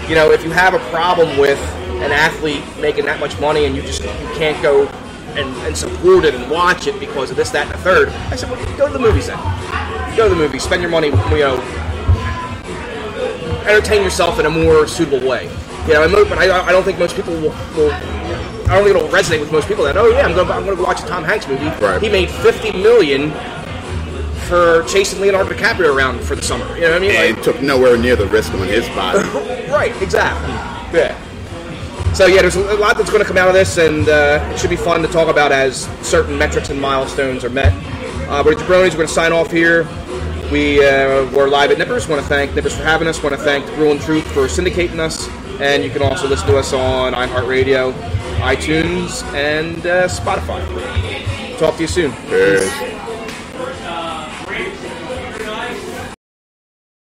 you know, if you have a problem with an athlete making that much money and you can't go and support it and watch it because of this, that, and the third, I said, well, go to the movies then. Go to the movies. Spend your money, you know, entertain yourself in a more suitable way. You know, but I don't think most people will I don't think it'll resonate with most people that, oh yeah, I'm going to go watch a Tom Hanks movie. Right. He made $50 million for chasing Leonardo DiCaprio around for the summer. You know what I mean? And like, took nowhere near the risk on his body. Right, exactly. Yeah. So yeah, there's a lot that's going to come out of this, and it should be fun to talk about as certain metrics and milestones are met. But the Jabronis, we're going to sign off here. We're live at Nippers. Want to thank Nippers for having us. Want to thank The Grueling Truth for syndicating us, and you can also listen to us on iHeartRadio, iTunes, and Spotify. Talk to you soon. Cheers.